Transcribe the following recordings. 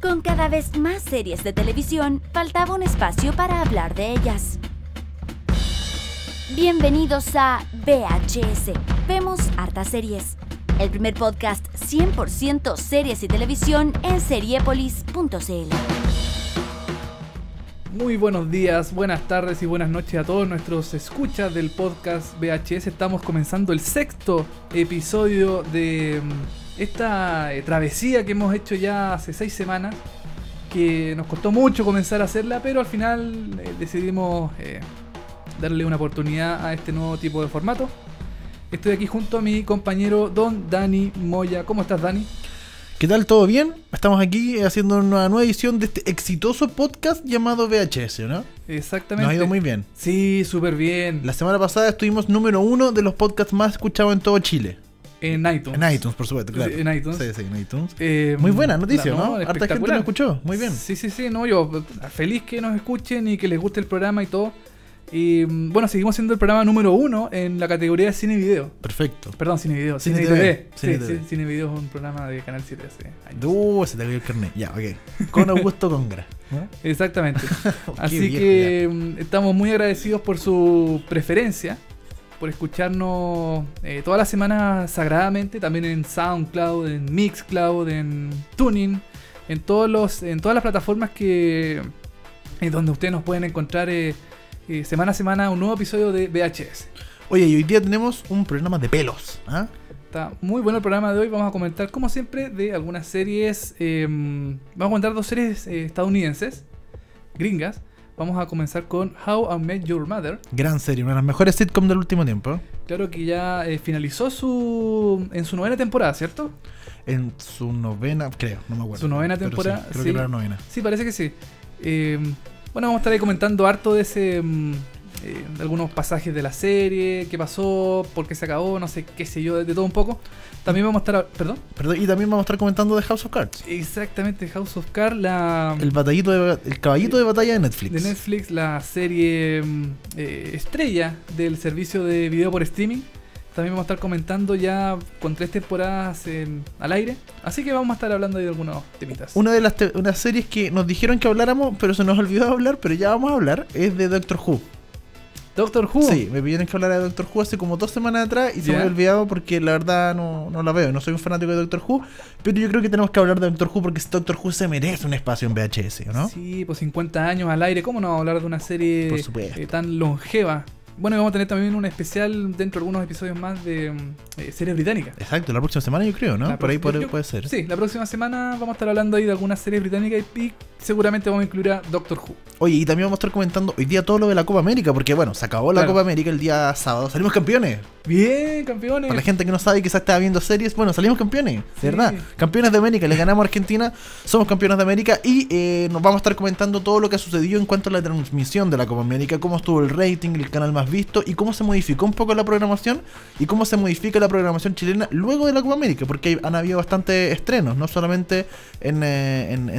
Con cada vez más series de televisión, faltaba un espacio para hablar de ellas. Bienvenidos a VHS, vemos hartas series. El primer podcast 100% series y televisión en seriépolis.cl. Muy buenos días, buenas tardes y buenas noches a todos nuestros escuchas del podcast VHS. Estamos comenzando el sexto episodio de esta travesía que hemos hecho ya hace 6 semanas, que nos costó mucho comenzar a hacerla, pero al final decidimos darle una oportunidad a este nuevo tipo de formato. Estoy aquí junto a mi compañero Don Dani Moya. ¿Cómo estás, Dani? ¿Qué tal? ¿Todo bien? Estamos aquí haciendo una nueva edición de este exitoso podcast llamado VHS, ¿no? Exactamente. Nos ha ido muy bien. Sí, súper bien. La semana pasada estuvimos número 1 de los podcasts más escuchados en todo Chile. En iTunes. En iTunes, por supuesto, claro. En iTunes. Sí, sí, en iTunes. Muy buena noticia, ¿no? Harta gente nos escuchó, muy bien. Sí, sí, sí, no, yo feliz que nos escuchen y que les guste el programa y todo. Y bueno, seguimos siendo el programa número 1 en la categoría de cine y video. Perfecto. Perdón, cine y video. Cine TV. Sí, cine y video es un programa de Canal 7 hace años. Se te cayó el carnet. Ya, ok. Con Augusto Congra. Exactamente. Así viejo, que ya. Estamos muy agradecidos por su preferencia, por escucharnos todas las semanas sagradamente, también en SoundCloud, en Mixcloud, en Tuning, en todas las plataformas que donde ustedes nos pueden encontrar. Semana a semana un nuevo episodio de VHS. Oye, y hoy día tenemos un programa de pelos, ¿eh? Está muy bueno el programa de hoy. Vamos a comentar, como siempre, de algunas series. Vamos a comentar 2 series estadounidenses, gringas. Vamos a comenzar con How I Met Your Mother. Gran serie, una de las mejores sitcoms del último tiempo. Claro que ya finalizó en su 9ª temporada, ¿cierto? En su 9ª, creo, no me acuerdo. Su 9ª temporada. Sí, creo que era la 9ª. Sí, parece que sí. Bueno, vamos a estar ahí comentando harto de ese de algunos pasajes de la serie, qué pasó, por qué se acabó, no sé, qué sé yo, de todo un poco. También vamos a estar, y también vamos a estar comentando de House of Cards. Exactamente, House of Cards, el caballito de batalla de Netflix. De Netflix, la serie estrella del servicio de video por streaming. También vamos a estar comentando ya con 3 temporadas al aire. Así que vamos a estar hablando de algunos temitas. Una de las series que nos dijeron que habláramos, pero se nos olvidó hablar, pero ya vamos a hablar, es de Doctor Who. ¿Doctor Who? Sí, me pidieron que hablara de Doctor Who hace como 2 semanas atrás y se me había olvidado porque la verdad no la veo. No soy un fanático de Doctor Who, pero yo creo que tenemos que hablar de Doctor Who porque Doctor Who se merece un espacio en VHS, ¿no? Sí, pues 50 años al aire. ¿Cómo no vamos a hablar de una serie tan longeva? Bueno, y vamos a tener también un especial dentro de algunos episodios más de series británicas. Exacto, la próxima semana yo creo, ¿no? Por ahí puede ser. Sí, la próxima semana vamos a estar hablando ahí de algunas series británicas y seguramente vamos a incluir a Doctor Who. Oye, y también vamos a estar comentando hoy día todo lo de la Copa América, porque bueno, se acabó la Copa América el día sábado. Salimos campeones. Bien, campeones. Para la gente que no sabe y quizás estaba viendo series, bueno, salimos campeones, sí. De verdad. Campeones de América, les ganamos a Argentina, somos campeones de América y nos vamos a estar comentando todo lo que ha sucedido en cuanto a la transmisión de la Copa América, cómo estuvo el rating, el canal más visto y cómo se modificó un poco la programación y cómo se modifica la programación chilena luego de la Copa América, porque han habido bastantes estrenos, no solamente en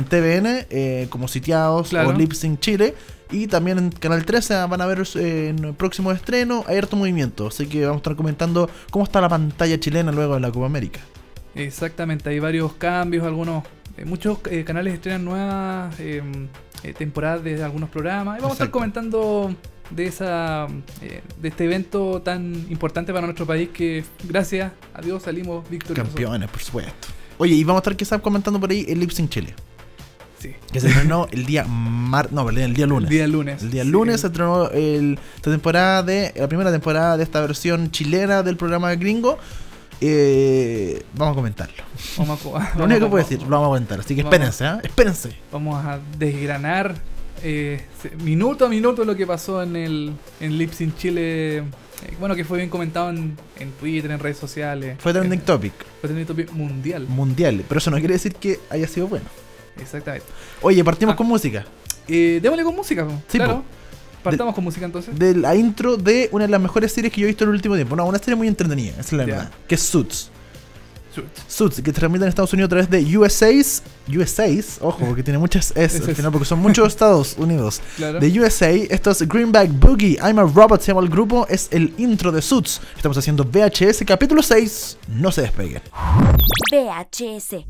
TVN, como Sitiados, claro, o Lip Sync Chile, y también en Canal 13 van a ver en el próximo estreno, hay harto movimiento, así que vamos a estar comentando cómo está la pantalla chilena luego de la Copa América. Exactamente, hay varios cambios, muchos canales estrenan nuevas temporadas de algunos programas y vamos a estar comentando de este evento tan importante para nuestro país que gracias a Dios salimos victoriosos. Campeones, por supuesto. Oye, y vamos a estar quizás comentando por ahí el Lip Sync Chile. Sí. Que se estrenó el día lunes. El día lunes. El día lunes se estrenó la primera temporada de esta versión chilena del programa gringo. Vamos a comentarlo. Lo único que puedo decir, lo vamos a comentar. Así que espérense, espérense. Vamos a desgranar minuto a minuto lo que pasó en Lip Sync Chile. Bueno, que fue bien comentado en Twitter, en redes sociales. Fue trending topic. Fue trending topic mundial. Mundial, pero eso no quiere decir que haya sido bueno. Exactamente. Oye, partimos con música. Démosle con música, sí, claro. Partamos con música entonces. De la intro de una de las mejores series que yo he visto en el último tiempo. No, una serie muy entretenida, esa es la verdad. Que es Suits. Suits, que se transmite en Estados Unidos a través de USA's, ojo, porque tiene muchas S al final, porque son muchos Estados Unidos. Claro. De USA, esto es Greenback Boogie, I'm a Robot, se llama el grupo, es el intro de Suits. Estamos haciendo VHS, capítulo 6, no se despeguen. VHS.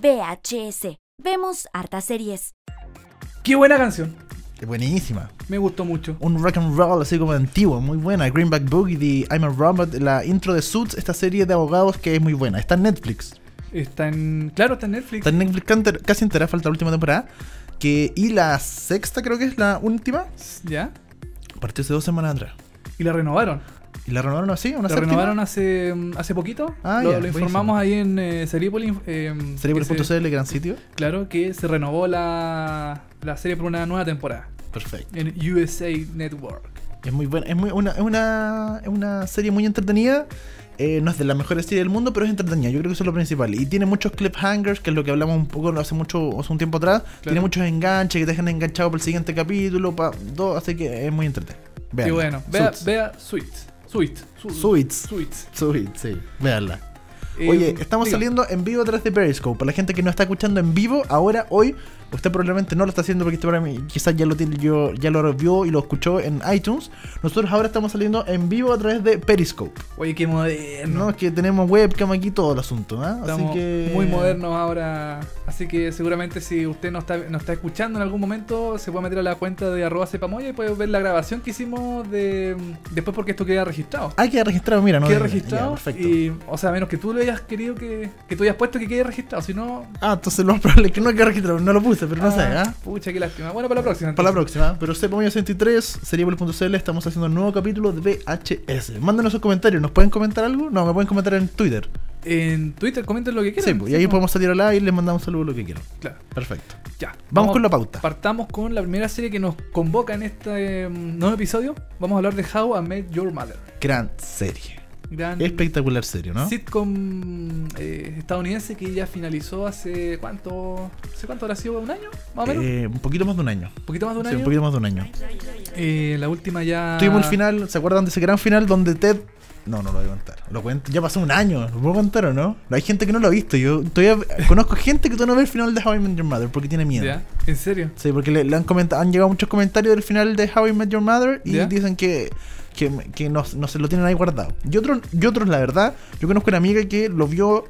VHS. Vemos hartas series. ¡Qué buena canción! Buenísima. Me gustó mucho. Un rock and roll así como antiguo, muy buena. Greenback Boogie, The I'm a Robot, la intro de Suits, esta serie de abogados que es muy buena. Está en Netflix. Está en... Claro, está en Netflix. Está en Netflix casi entera, falta la última temporada. Que... Y la sexta creo que es la última. Ya. Partió hace 2 semanas atrás. Y la renovaron. ¿Y la renovaron así? ¿Una séptima? La renovaron hace poquito. Ah, lo informamos ahí en Seriépolis, seriépolis.cl, gran sitio. Claro, que se renovó la serie por una nueva temporada. Perfecto. En USA Network. Es muy buena. Es una serie muy entretenida. No es de las mejores series del mundo, pero es entretenida. Yo creo que eso es lo principal. Y tiene muchos cliffhangers, que es lo que hablamos un poco hace un tiempo atrás. Claro. Tiene muchos enganches que te dejan enganchado para el siguiente capítulo. Así que es muy entretenido. Veanla. Y bueno, vea Suits, sí, véanla. Oye, estamos saliendo en vivo a través de Periscope. Para la gente que no está escuchando en vivo, ahora, hoy, usted probablemente no lo está haciendo porque quizás ya lo vio y lo escuchó en iTunes. Nosotros ahora estamos saliendo en vivo a través de Periscope. Oye, qué moderno. No, es que tenemos webcam aquí, todo el asunto, ¿eh? Estamos así que... muy modernos ahora. Así que seguramente si usted no está escuchando en algún momento, se puede meter a la cuenta de @cepamoya y puede ver la grabación que hicimos después, porque esto queda registrado. Ah, queda registrado, mira, no. Queda registrado, ya, perfecto. Y, o sea, a menos que tú lo hayas querido que tú hayas puesto que quede registrado, si no... Ah, entonces lo más probable es que no quede registrado, no lo puse. Pero no sé, ¿eh? Pucha, qué lástima. Bueno, para la próxima. Para la próxima. Pero Cepamoya63, seriépolis.cl, estamos haciendo un nuevo capítulo de VHS. Mándanos sus comentarios. ¿Nos pueden comentar algo? No, me pueden comentar en Twitter. En Twitter comenten lo que quieran. Sí, pues, y ahí podemos salir a la y les mandamos saludos lo que quieran. Claro. Perfecto. Ya. Vamos con la pauta. Partamos con la primera serie que nos convoca en este nuevo episodio. Vamos a hablar de How I Met Your Mother. Gran serie. Espectacular serie, ¿no? Sitcom estadounidense que ya finalizó hace ¿cuánto habrá sido? ¿Un año? ¿Más o menos? Un poquito más de un año. ¿Un poquito más de un año? Sí, un poquito más de un año. La última ya... Tuvimos el final, ¿se acuerdan de ese gran final donde Ted... No lo voy a contar. Lo cuento. Ya pasó un año. ¿Lo puedo contar o no? Hay gente que no lo ha visto. Yo todavía conozco gente que todavía no ve el final de How I Met Your Mother porque tiene miedo. ¿Ya? ¿En serio? Sí, porque han llegado muchos comentarios del final de How I Met Your Mother y ¿ya? dicen que no se lo tienen ahí guardado. Y otros, la verdad, yo conozco una amiga que lo vio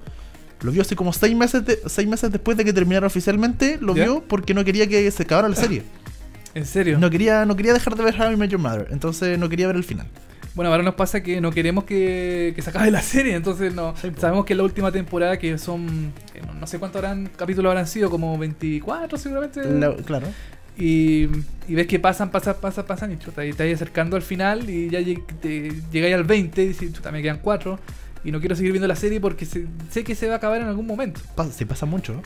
hace como 6 meses después de que terminara oficialmente, lo ¿ya? vio porque no quería que se acabara la serie. ¿En serio? No quería dejar de ver How I Met Your Mother, entonces no quería ver el final. Bueno, ahora nos pasa que no queremos que se acabe la serie, entonces no sí, sabemos que es la última temporada, que son, no sé cuántos capítulos habrán sido, como 24 seguramente. Claro. Y ves que pasan, y chuta, y te vas acercando al final y ya llegáis al 20 y dices, chuta, me quedan 4 y no quiero seguir viendo la serie porque sé que se va a acabar en algún momento. Pasa mucho, ¿no?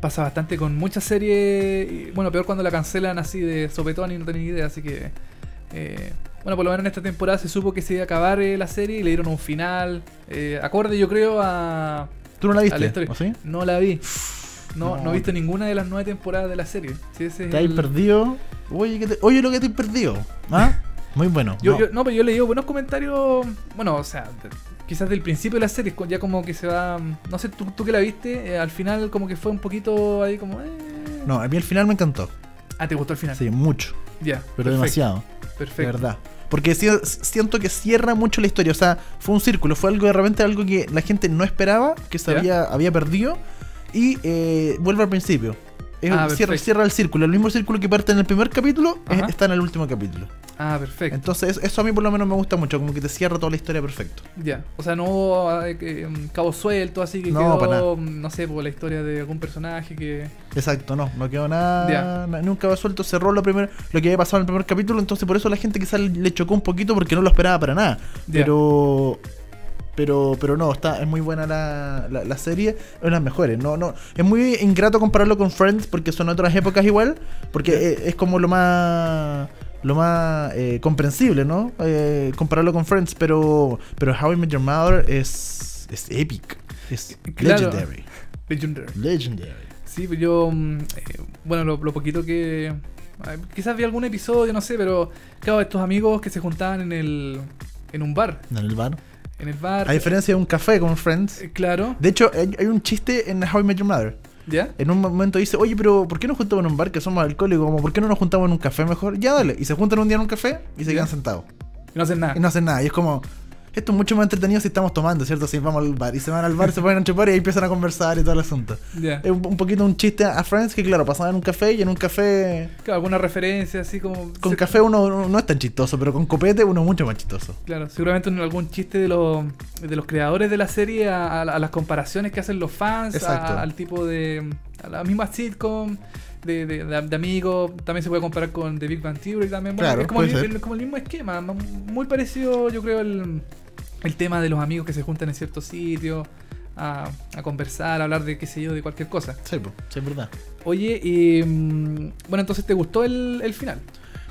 Pasa bastante con muchas series, y, bueno, peor cuando la cancelan así de sopetón y no tenéis idea, así que... bueno, por lo menos en esta temporada se supo que se iba a acabar la serie y le dieron un final acorde, yo creo, a... ¿Tú no la viste? ¿O sí? No la vi. No he visto ninguna de las 9 temporadas de la serie. Sí, ¿te has perdido? Oye, oye, lo que te has perdido. ¿Ah? Muy bueno. Pero yo le digo buenos comentarios. Bueno, o sea, quizás del principio de la serie, ya como que se va... No sé, tú que la viste, al final como que fue un poquito ahí como... No, a mí el final me encantó. Ah, ¿te gustó el final? Sí, mucho. Ya. Yeah, pero perfecto. Demasiado. Perfecto. De verdad. Porque siento que cierra mucho la historia. O sea, fue un círculo. Fue algo de repente algo que la gente no esperaba, que se había perdido. Y vuelve al principio. Cierra el círculo. El mismo círculo que parte en el primer capítulo está en el último capítulo. Ah, perfecto. Entonces eso a mí por lo menos me gusta mucho. Como que te cierra toda la historia perfecto. Ya. O sea, no hubo cabo suelto así que no, quedó, no sé, por la historia de algún personaje que... Exacto, no quedó nada. Ya. Nunca va suelto. Cerró lo que había pasado en el primer capítulo. Entonces por eso la gente quizás le chocó un poquito porque no lo esperaba para nada. Ya. Pero no, es muy buena la serie, es una de las mejores. Es muy ingrato compararlo con Friends porque son otras épocas igual, porque es como lo más comprensible, ¿no? Compararlo con Friends, pero How I Met Your Mother es epic, es claro. Legendary. Sí, pero yo, bueno, lo poquito que... Quizás vi algún episodio, no sé, pero claro, estos amigos que se juntaban en el bar. A diferencia de un café con Friends. Claro. De hecho, hay un chiste en How I Met Your Mother. ¿Ya? En un momento dice, oye, pero ¿por qué nos juntamos en un bar que somos alcohólicos? Como, ¿por qué no nos juntamos en un café mejor? Ya, dale. Y se juntan un día en un café y se quedan sentados. Y no hacen nada. Y es como... esto es mucho más entretenido si estamos tomando, ¿cierto? Si vamos al bar y se van al bar, se ponen a chupar y ahí empiezan a conversar y todo el asunto. Yeah. Es un poquito un chiste a Friends que, claro, pasaban en un café y en un café... Claro, alguna referencia así como... Con café uno no es tan chistoso, pero con copete uno es mucho más chistoso. Claro, seguramente algún chiste de los creadores de la serie a las comparaciones que hacen los fans, al tipo de... a la misma sitcom... De amigos, también se puede comparar con The Big Bang Theory también, bueno, claro, es como el mismo esquema, muy parecido yo creo el tema de los amigos que se juntan en ciertos sitios a conversar, a hablar de qué sé yo, de cualquier cosa. Sí, pues, sí, es verdad. Oye, y bueno, entonces ¿te gustó el final?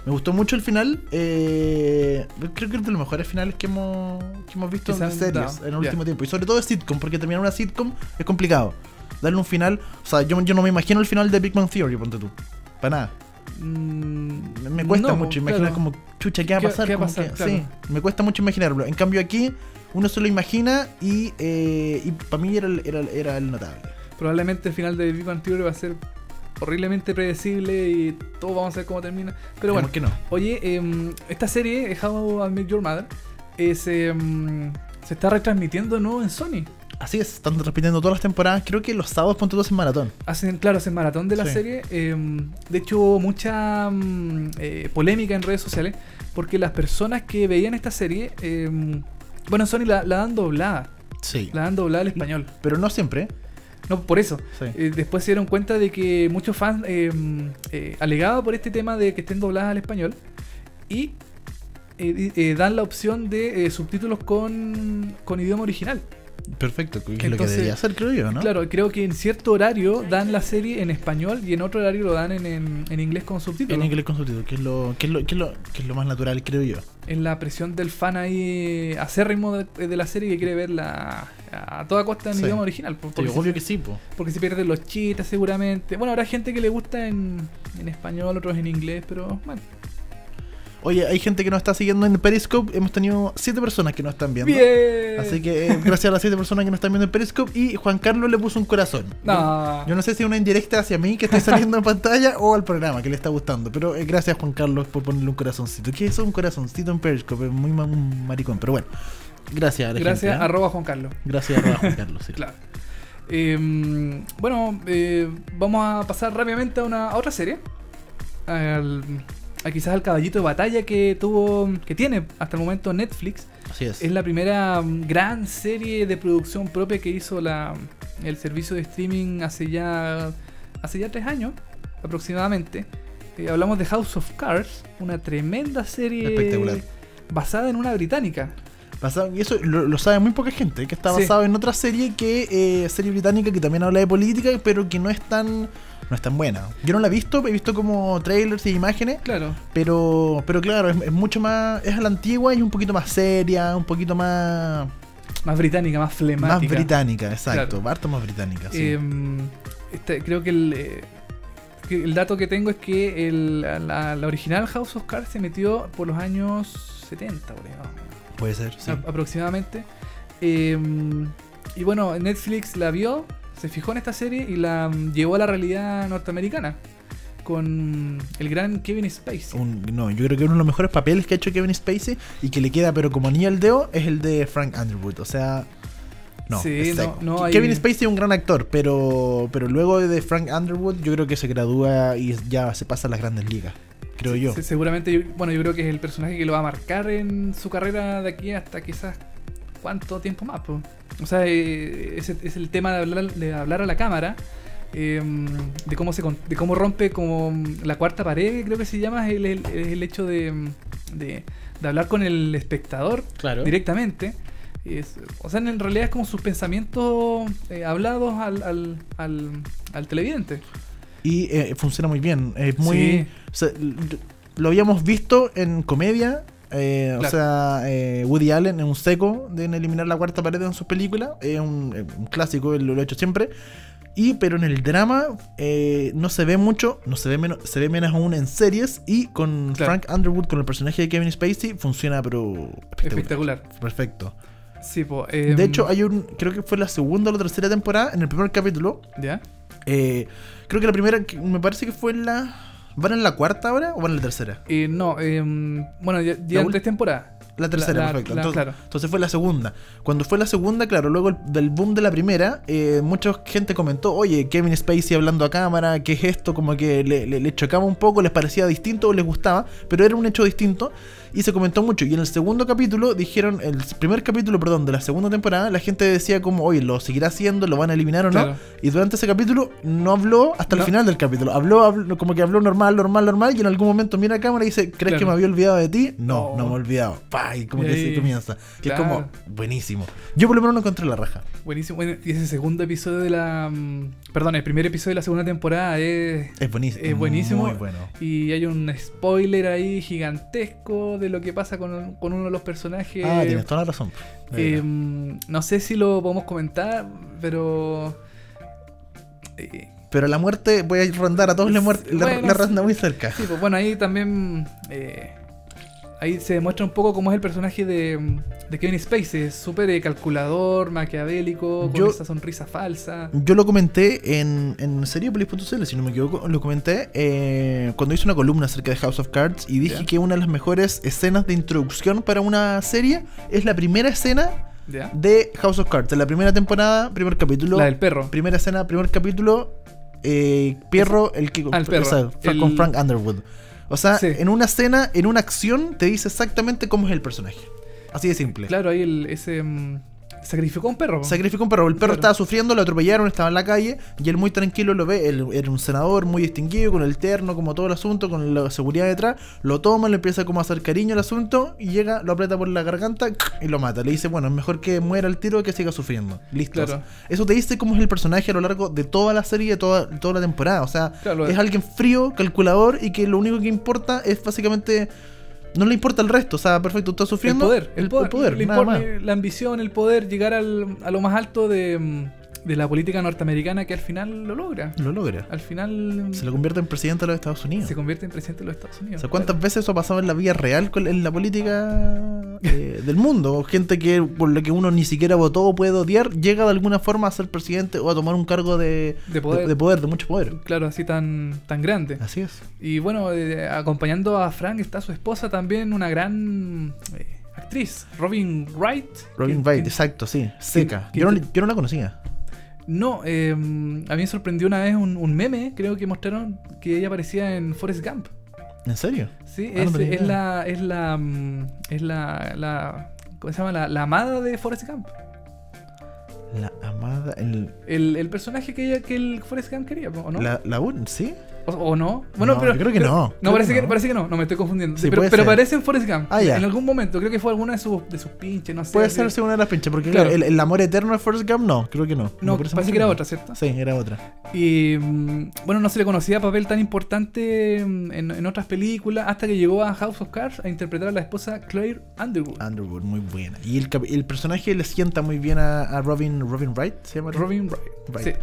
Me gustó mucho el final, creo que es de los mejores finales que hemos visto en series en el último tiempo, y sobre todo de sitcom, porque terminar una sitcom es complicado. Darle un final, o sea, yo no me imagino el final de Big Bang Theory, ponte tú, para nada. Me cuesta mucho imaginar, como, chucha, ¿qué va a pasar? Sí, me cuesta mucho imaginarlo. En cambio aquí, uno se lo imagina y para mí era el notable. Probablemente el final de Big Bang Theory va a ser horriblemente predecible y todos vamos a ver cómo termina. Pero bueno, que no. Oye, esta serie, How I Met Your Mother, se está retransmitiendo, ¿no?, en Sony. Así es, están repitiendo todas las temporadas. Creo que los sábados, ponte tú, hacen maratón. Hacen maratón de la serie. De hecho, hubo mucha polémica en redes sociales porque las personas que veían esta serie, bueno, Sony la dan doblada. Sí. La dan doblada al español. Pero no siempre. No, por eso. Sí. Después se dieron cuenta de que muchos fans alegaban por este tema de que estén dobladas al español y dan la opción de subtítulos con idioma original. Perfecto, que es lo que debería hacer, creo yo, ¿no? Claro, creo que en cierto horario dan la serie en español y en otro horario lo dan en inglés con subtítulos. En inglés con subtítulos, que es lo más natural, creo yo. Es la presión del fan ahí acérrimo de la serie que quiere verla a toda costa en idioma original. Porque obvio que sí, po. Porque se pierden los chistes seguramente. Bueno, habrá gente que le gusta en español, otros en inglés, pero bueno. Oye, hay gente que nos está siguiendo en Periscope. Hemos tenido 7 personas que nos están viendo. Bien. Así que gracias a las 7 personas que nos están viendo en Periscope. Y Juan Carlos le puso un corazón. No. Yo no sé si es una indirecta hacia mí que estoy saliendo en pantalla o al programa que le está gustando. Pero gracias, Juan Carlos, por ponerle un corazoncito. ¿Qué es un corazoncito en Periscope? Es muy maricón, pero bueno. Gracias a la gente, ¿eh? Arroba Juan Carlos. Gracias, arroba Juan Carlos. Sí. Claro. Bueno, vamos a pasar rápidamente a otra serie. Quizás el caballito de batalla que tiene hasta el momento Netflix. Así es. Es la primera gran serie de producción propia que hizo el servicio de streaming hace ya 3 años aproximadamente. Hablamos de House of Cards, una tremenda serie espectacular, basada en una británica. Y eso lo sabe muy poca gente, que está basado en otra serie británica que también habla de política, pero que no es tan buena. Yo no la he visto como trailers y imágenes, claro, pero claro, es mucho más, es a la antigua y un poquito más seria, un poquito más británica, más flemática. Más británica, exacto, claro. Harto más británica, sí. Creo que el dato que tengo es que la original House of Cards se metió por los años 70, por ejemplo. Puede ser, sí. Aproximadamente. Y bueno, Netflix la vio, se fijó en esta serie y la llevó a la realidad norteamericana con el gran Kevin Spacey. Yo creo que uno de los mejores papeles que ha hecho Kevin Spacey y que le queda pero como anillo al dedo es el de Frank Underwood, o sea... Kevin Spacey es un gran actor, pero luego de Frank Underwood yo creo que se gradúa y ya se pasa a las grandes ligas. Creo yo. Seguramente, bueno, yo creo que es el personaje que lo va a marcar en su carrera de aquí hasta quizás cuánto tiempo más, pues. O sea, es el tema de hablar a la cámara, de cómo rompe como la cuarta pared, creo que se llama, el hecho de hablar con el espectador, claro, directamente. O sea, en realidad es como sus pensamientos hablados al televidente. Y funciona muy bien, es muy... Sí. O sea, lo habíamos visto en comedia, claro. O sea, Woody Allen es un seco de eliminar la cuarta pared en sus películas, es un clásico, él lo ha hecho siempre. Pero en el drama no se ve mucho, se ve menos aún en series. Y con Frank Underwood, con el personaje de Kevin Spacey, funciona pero espectacular. Perfecto. Sí, de hecho, creo que fue la segunda o la tercera temporada, en el primer capítulo. ¿Ya? Creo que la primera, me parece que fue ¿van en la cuarta ahora o van en la tercera? No, bueno, ya 3 temporadas. La tercera, perfecto. Entonces fue la segunda. Cuando fue la segunda, claro, luego del boom de la primera, mucha gente comentó, oye, Kevin Spacey hablando a cámara, ¿qué es esto? Como que le chocaba un poco, les parecía distinto o les gustaba, pero era un hecho distinto y se comentó mucho. Y en el segundo capítulo, dijeron, el primer capítulo, perdón, de la segunda temporada, la gente decía como, oye, ¿lo seguirá haciendo? ¿Lo van a eliminar o no? Claro. Y durante ese capítulo no habló hasta el final del capítulo. Habló, como que habló normal y en algún momento mira a cámara y dice, ¿crees que me había olvidado de ti? No, no me he olvidado. Y como que se comienza. Claro. Es como buenísimo. Yo por lo menos no encontré la raja. Buenísimo. Bueno, y ese segundo episodio de la... Perdón, el primer episodio de la segunda temporada es buenísimo. Es buenísimo. Muy bueno. Y hay un spoiler ahí gigantesco de lo que pasa con uno de los personajes. Ah, tienes toda la razón. No sé si lo podemos comentar, pero... Pero la muerte, voy a rondar a todos la muerte, la ronda muy cerca. Sí, pues bueno, ahí también... Ahí se demuestra un poco cómo es el personaje de Kevin Spacey. Es súper calculador, maquiavélico, con esa sonrisa falsa. Yo lo comenté en seriépolis.cl, si no me equivoco, lo comenté cuando hice una columna acerca de House of Cards y dije que una de las mejores escenas de introducción para una serie es la primera escena de House of Cards. En la primera temporada, primer capítulo. La del perro. Primera escena, primer capítulo, Pierro, el perro, con Frank Underwood. O sea, en una escena, en una acción, te dice exactamente cómo es el personaje. Así de simple. Claro, ahí sacrificó a un perro. Sacrificó un perro. El perro estaba sufriendo, lo atropellaron, estaba en la calle y él muy tranquilo lo ve. Él era un senador muy distinguido, con el terno, como todo el asunto, con la seguridad detrás. Lo toma, le empieza como a hacer cariño al asunto y llega, lo aprieta por la garganta y lo mata. Le dice, bueno, es mejor que muera el tiro que siga sufriendo. Listo. Claro. Eso te dice cómo es el personaje a lo largo de toda la serie, de toda la temporada. O sea, es alguien frío, calculador y que lo único que importa es básicamente... No le importa el resto, o sea, perfecto, está sufriendo. El poder, nada más. La ambición, el poder, llegar a lo más alto de la política norteamericana, que al final lo logra. Lo logra. Al final... Se lo convierte en presidente de los Estados Unidos. Se convierte en presidente de los Estados Unidos. O sea, ¿cuántas veces eso ha pasado en la vida real, en la política del mundo? Gente que por lo que uno ni siquiera votó o puede odiar, llega de alguna forma a ser presidente o a tomar un cargo de mucho poder. Claro, así tan grande. Así es. Y bueno, acompañando a Frank está su esposa también, una gran... actriz, Robin Wright. Robin Wright, exacto, sí. Seca. Yo no la conocía. No, a mí me sorprendió una vez un meme, creo que mostraron, que ella aparecía en Forrest Gump. ¿En serio? Sí, ¿cómo se llama? La amada de Forrest Gump. La amada, el personaje que el Forrest Gump quería, ¿o no? ¿Sí? ¿O no? Bueno, no, pero creo que no. No, parece que no. No, me estoy confundiendo. Sí, pero aparece en Forrest Gump. En algún momento. Creo que fue alguna de sus pinches, no sé. Puede ser una de las pinches, porque el amor eterno de Forrest Gump, no. Creo que no. No, parece que era otra, ¿cierto? Sí, era otra. Y bueno, no se le conocía papel tan importante en otras películas hasta que llegó a House of Cards a interpretar a la esposa Claire Underwood. Underwood, muy buena. Y el personaje le sienta muy bien a Robin Wright, ¿se llama? Robin Wright. Sí.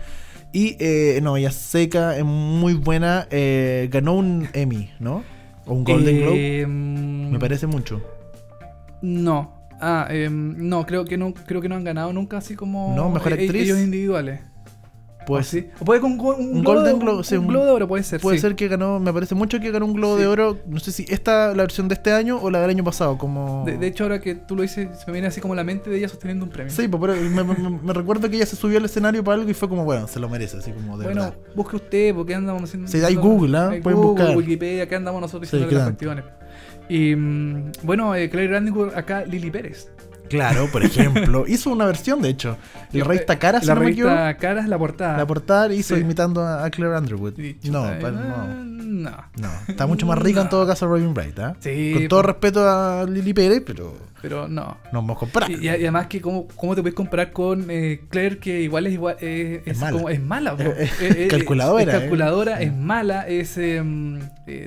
Y, no, ella seca, es muy buena, ganó un Emmy, ¿no? O un Golden Globe, me parece mucho. No, no, creo que no han ganado nunca así como... No, mejor actriz. Ellos individuales. Pues sí. O puede con un Golden Globe, sí, un Globo de Oro puede ser. Puede ser que ganó, me parece mucho que ganó un Globo de Oro. No sé si la versión de este año o la del año pasado. Como de hecho, ahora que tú lo dices, se me viene así como la mente de ella sosteniendo un premio. Sí, pero me recuerdo que ella se subió al escenario para algo y fue como, bueno, se lo merece, así como de verdad. Bueno, busque usted, porque andamos haciendo... Sí, hay Google, ¿ah? Pueden buscar. Wikipedia, acá andamos nosotros haciendo las cuestiones. Y bueno, Claire Underwood, acá Lily Pérez. Claro, por ejemplo. Hizo una versión, de hecho. La revista Caras, la revista Caras, la portada. La portada hizo imitando a Claire Underwood. No. Está mucho más rica en todo caso Robin Wright, ¿eh? Sí. Con todo respeto a Lily Pérez, pero no. No vamos a comparar. Y además que cómo te puedes comparar con Claire, que igual es mala. Calculadora. Es calculadora, es mala, es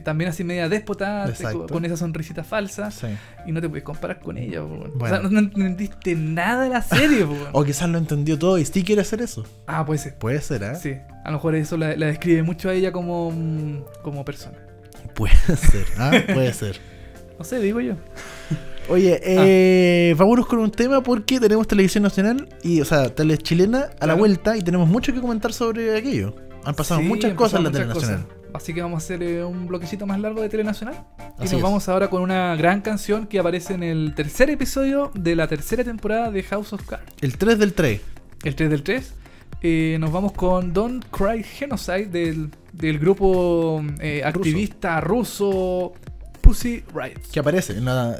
también así media déspota, con esa sonrisita falsa. Sí. Y no te puedes comparar con ella, bro. Bueno. O sea, no entendiste nada de la serie, bro. O quizás lo entendió todo y sí quiere hacer eso. Ah, puede ser. Puede ser, ¿eh? Sí. A lo mejor eso la describe mucho a ella como persona. Puede ser, ¿ah? Puede ser. No sé, digo yo. Oye, vámonos con un tema porque tenemos televisión nacional y, o sea, tele chilena a la vuelta y tenemos mucho que comentar sobre aquello. Han pasado muchas cosas en la tele nacional. Así que vamos a hacer un bloquecito más largo de Telenacional. Y así nos vamos ahora con una gran canción que aparece en el tercer episodio de la tercera temporada de House of Cards. El 3 del 3. El 3 del 3. Nos vamos con Don't Cry Genocide del grupo activista ruso Pussy Riot. Que aparece,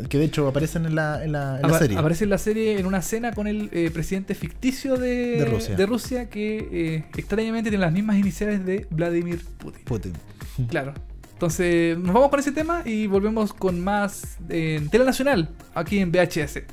que de hecho aparecen en la serie. Aparece en la serie en una cena con el presidente ficticio de Rusia que extrañamente tiene las mismas iniciales de Vladimir Putin. Claro. Entonces nos vamos con ese tema y volvemos con más en Telenacional aquí en VHS.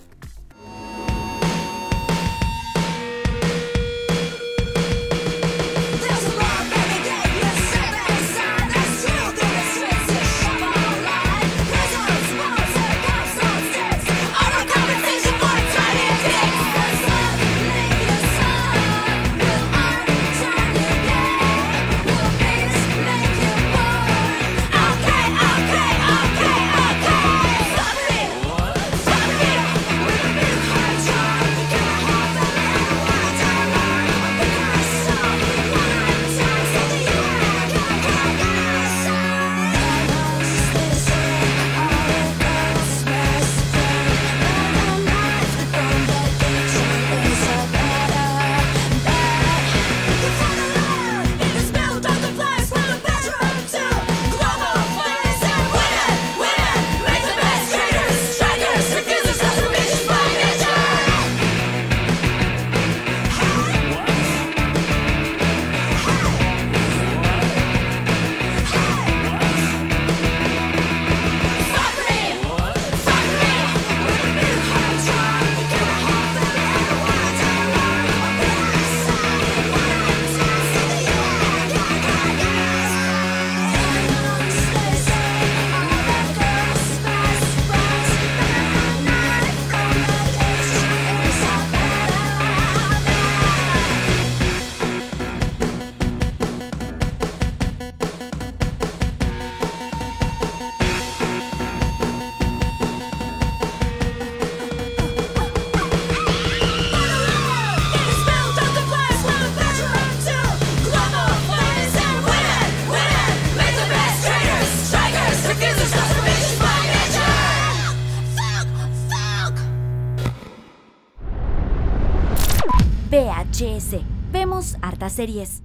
Vemos hartas series.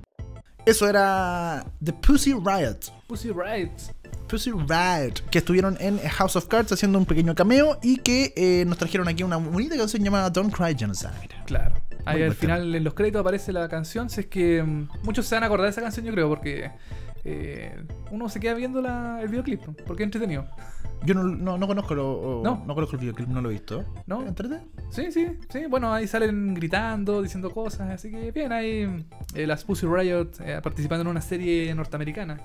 Eso era The Pussy Riot. Pussy Riot. Pussy Riot. Que estuvieron en House of Cards haciendo un pequeño cameo y que nos trajeron aquí una bonita canción llamada Don't Cry Genocide. Claro. Ahí al final en los créditos aparece la canción. Si es que muchos se van a acordar de esa canción, yo creo, porque uno se queda viendo el videoclip, porque es entretenido. Yo no conozco no conozco el videoclip, no lo he visto. ¿No? ¿Entrete? Sí. Bueno, ahí salen gritando, diciendo cosas, así que bien, ahí las Pussy Riot participando en una serie norteamericana.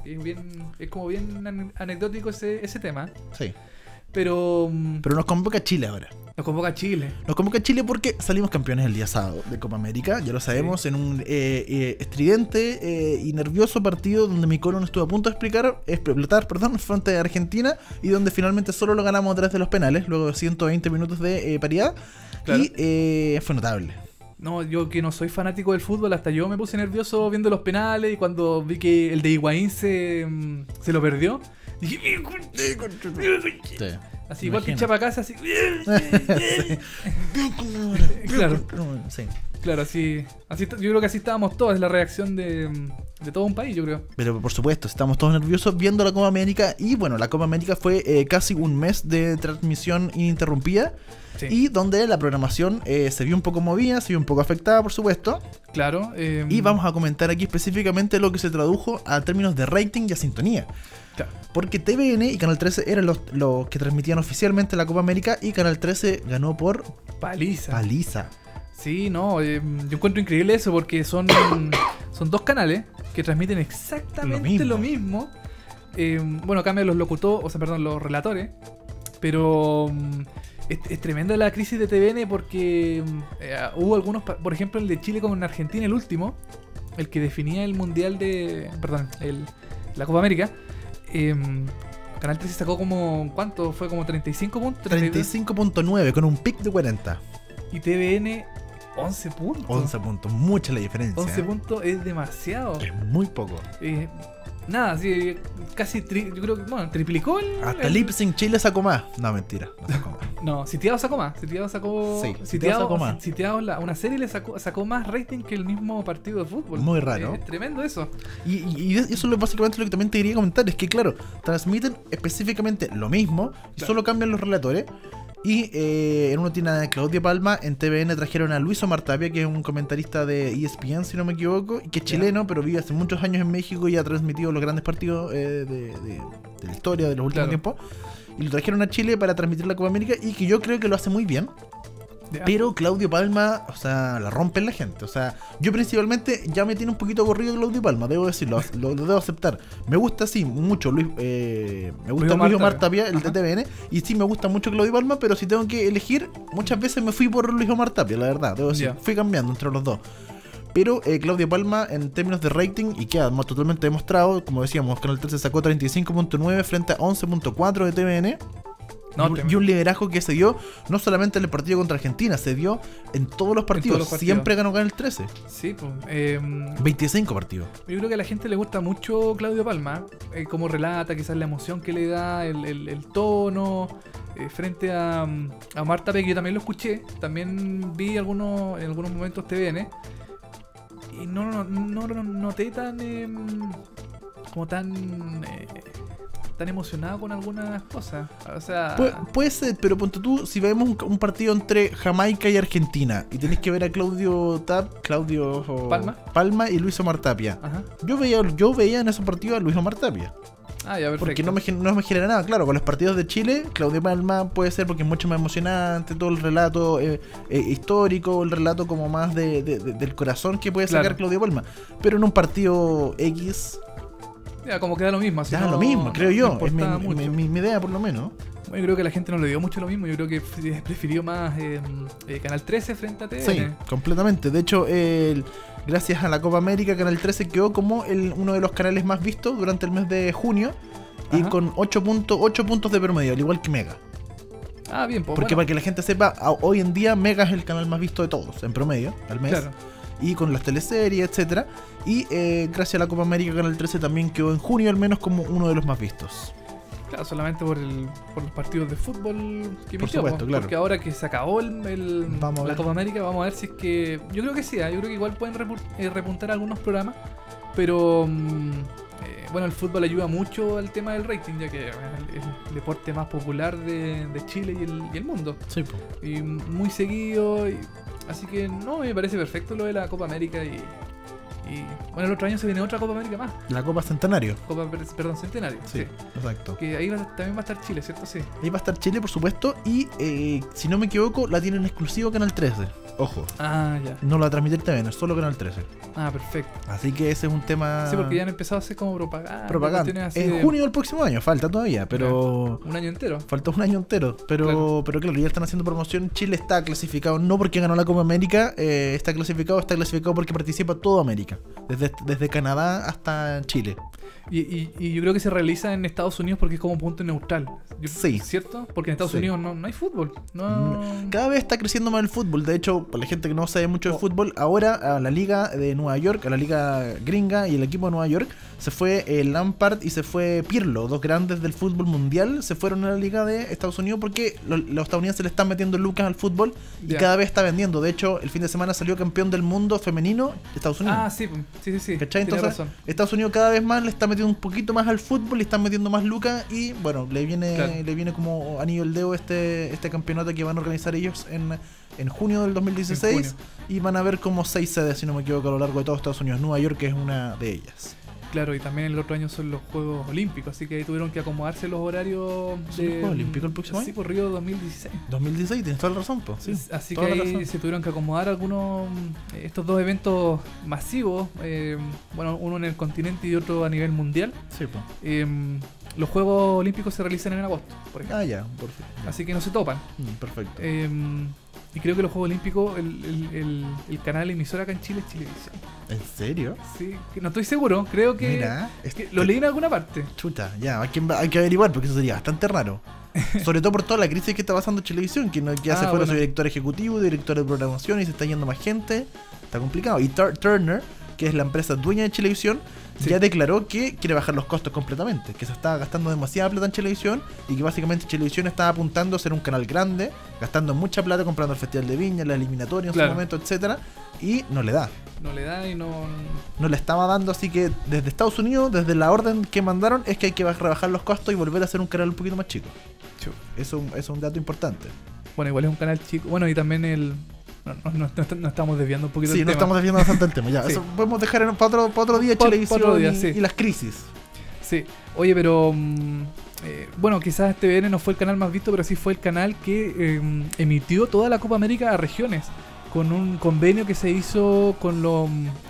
Es como bien anecdótico ese tema. Sí. Pero nos convoca a Chile ahora. Nos convoca a Chile. Nos convoca a Chile porque salimos campeones el día sábado de Copa América, ya lo sabemos, sí. En un estridente y nervioso partido donde mi colon estuvo a punto de explotar, frente a Argentina, y donde finalmente solo lo ganamos a través de los penales, luego de 120 minutos de paridad. Claro. Y fue notable. No, yo que no soy fanático del fútbol, hasta yo me puse nervioso viendo los penales, y cuando vi que el de Higuaín se lo perdió, dije, sí. Así, igual que Chapacase, así. Sí. Claro. Sí. Claro, así. Yo creo que así estábamos todos, es la reacción de todo un país, yo creo. Pero por supuesto, estamos todos nerviosos viendo la Copa América. Y bueno, la Copa América fue casi un mes de transmisión ininterrumpida. Sí. Y donde la programación se vio un poco movida, se vio un poco afectada, por supuesto. Claro. Y vamos a comentar aquí específicamente lo que se tradujo a términos de rating y a sintonía. Claro. Porque TVN y Canal 13 eran los que transmitían oficialmente la Copa América, y Canal 13 ganó por paliza. Sí, no, yo encuentro increíble eso, porque son dos canales que transmiten exactamente lo mismo. Bueno, cambian los locutores, o sea, perdón, los relatores, pero es tremenda la crisis de TVN porque hubo algunos, por ejemplo, el de Chile con Argentina, el último, el que definía el mundial la Copa América. Canal 13 sacó como, ¿cuánto? Fue como 35 puntos. 35.9 con un pic de 40. Y TVN 11 puntos. 11 puntos, mucha la diferencia. 11 puntos es demasiado. Es muy poco. Nada, sí, casi, yo creo que, bueno, triplicó el... Hasta Lip Sync Chile sacó más. No, mentira, no sacó más. No, Sitiados sacó más. Sitiados, una serie le sacó más rating que el mismo partido de fútbol. Muy raro. Es tremendo eso. Y eso es básicamente lo que también te quería comentar. Es que, claro, transmiten específicamente lo mismo, y claro, solo cambian los relatores. Y en una tiene a Claudio Palma. En TVN trajeron a Luis Omar Tapia, que es un comentarista de ESPN, si no me equivoco, y que es chileno, pero vive hace muchos años en México y ha transmitido los grandes partidos de la historia de los últimos tiempos. Y lo trajeron a Chile para transmitir la Copa América, y que yo creo que lo hace muy bien. Pero Claudio Palma, o sea, la rompen la gente. O sea, yo principalmente ya me tiene un poquito aburrido Claudio Palma, debo decirlo, lo debo aceptar. Me gusta, sí, mucho Luis, me gusta Luis Omar Tapia, el de TVN, y sí me gusta mucho Claudio Palma, pero si tengo que elegir, muchas veces me fui por Luis Omar Tapia, la verdad, debo decir, fui cambiando entre los dos. Pero Claudio Palma, en términos de rating, y que además totalmente demostrado, como decíamos, Canal 13 sacó 35.9 frente a 11.4 de TVN. Y un liderazgo que se dio no solamente en el partido contra Argentina, se dio en todos los partidos. Siempre ganó Canal 13. Sí, pues, 25 partidos. Yo creo que a la gente le gusta mucho Claudio Palma, como relata, quizás la emoción que le da, el tono. Frente a Marta Peque, yo también lo escuché, también vi en algunos momentos TVN. Y no noté tan como tan... tan emocionado con algunas cosas, o sea... puede ser, pero ponte tú, si vemos un partido entre Jamaica y Argentina y tenés que ver a Claudio Palma y Luis Omar Tapia, yo veía en esos partidos a Luis Omar Tapia. Ah, ya, porque no me genera nada. Claro, con los partidos de Chile, Claudio Palma puede ser porque es mucho más emocionante, todo el relato histórico, el relato como más del corazón que puede sacar Claudio Palma. Pero en un partido X... Ya, como queda lo mismo. Ya, lo mismo, creo yo. Es mi idea, por lo menos. Yo creo que la gente no le dio mucho lo mismo. Yo creo que prefirió más Canal 13 frente a TVN. Sí, completamente. De hecho, gracias a la Copa América, Canal 13 quedó como uno de los canales más vistos durante el mes de junio. Ajá. Y con 8 puntos de promedio, al igual que Mega. Ah, bien. Pues, porque para que la gente sepa, hoy en día Mega es el canal más visto de todos, en promedio, al mes. Claro. Y con las teleseries, etcétera. Y gracias a la Copa América, Canal 13 también quedó en junio al menos como uno de los más vistos. Claro, solamente por los partidos de fútbol que por supuesto, claro. Porque ahora que se acabó la Copa América, vamos a ver si es que... Yo creo que sí, yo creo que igual pueden repuntar algunos programas. Pero bueno, el fútbol ayuda mucho al tema del rating, ya que es el deporte más popular de Chile y el mundo. Sí, pues. Y muy seguido... Así que no, me parece perfecto lo de la Copa América y bueno, el otro año se viene otra Copa América más. La Copa Centenario. Perdón, Centenario. Sí, exacto. Que ahí también va a estar Chile, ¿cierto? Sí. Ahí va a estar Chile, por supuesto, y si no me equivoco, la tienen exclusivo Canal 13. Ojo. Ah, ya. No la transmitir TVN, solo Canal 13. Ah, perfecto. Así que ese es un tema... Sí, porque ya han empezado a hacer como propaganda. Propaganda. Así en junio del próximo año, falta todavía, pero... Un año entero. Falta un año entero, pero claro, ya están haciendo promoción. Chile está clasificado, no porque ganó la Copa América, está clasificado porque participa toda América. Desde Canadá hasta Chile. Y yo creo que se realiza en Estados Unidos porque es como un punto neutral. Sí. ¿Cierto? Porque en Estados Unidos no hay fútbol. No. Cada vez está creciendo más el fútbol. De hecho, para la gente que no sabe mucho de fútbol, ahora a la liga de Nueva York, a la liga gringa y el equipo de Nueva York, se fue Lampard y se fue Pirlo, dos grandes del fútbol mundial, se fueron a la liga de Estados Unidos porque los estadounidenses le están metiendo lucas al fútbol y cada vez está vendiendo. De hecho, el fin de semana salió campeón del mundo femenino Estados Unidos. Ah, sí. ¿Cachai? Entonces, Estados Unidos cada vez más le está metiendo un poquito más al fútbol, le están metiendo más lucas y bueno, le viene como anillo al dedo este campeonato que van a organizar ellos en junio del 2016 y van a haber como 6 sedes, si no me equivoco, a lo largo de todo Estados Unidos. Nueva York es una de ellas. Claro, y también el otro año son los Juegos Olímpicos, así que ahí tuvieron que acomodarse los horarios de... ¿Los Juegos Olímpicos el próximo año? Sí, por Río 2016. 2016, tienes toda la razón, po. Sí, así que ahí se tuvieron que acomodar algunos... Estos dos eventos masivos, bueno, uno en el continente y otro a nivel mundial. Sí, po. Los Juegos Olímpicos se realizan en agosto, por ejemplo. Ah, ya, perfecto. Así que no se topan. Perfecto. Y creo que los Juegos Olímpicos, el canal emisora acá en Chile es Chilevisión. ¿En serio? Sí, no estoy seguro, creo que... Mira, lo leí en alguna parte. Chuta, ya, hay que averiguar porque eso sería bastante raro. Sobre todo por toda la crisis que está pasando en Chilevisión, que ya se fueron su director ejecutivo, director de programación y se está yendo más gente. Está complicado. Y Turner, que es la empresa dueña de Chilevisión, sí, ya declaró que quiere bajar los costos completamente, que se está gastando demasiada plata en Chilevisión y que básicamente Chilevisión está apuntando a ser un canal grande, gastando mucha plata comprando el Festival de Viña, la eliminatoria en su momento, etcétera, y no le da. No le da y no le estaba dando, así que desde Estados Unidos, desde la orden que mandaron, es que hay que rebajar los costos y volver a hacer un canal un poquito más chico. Eso es un dato importante. Bueno, igual es un canal chico. Bueno, y también el... No estamos desviando un poquito el tema. Sí, no estamos desviando bastante el tema. Ya, sí, eso podemos dejar para otro día Chilevisión y las crisis. Sí. Oye, pero... bueno, quizás TVN no fue el canal más visto, pero sí fue el canal que emitió toda la Copa América a regiones, con un convenio que se hizo con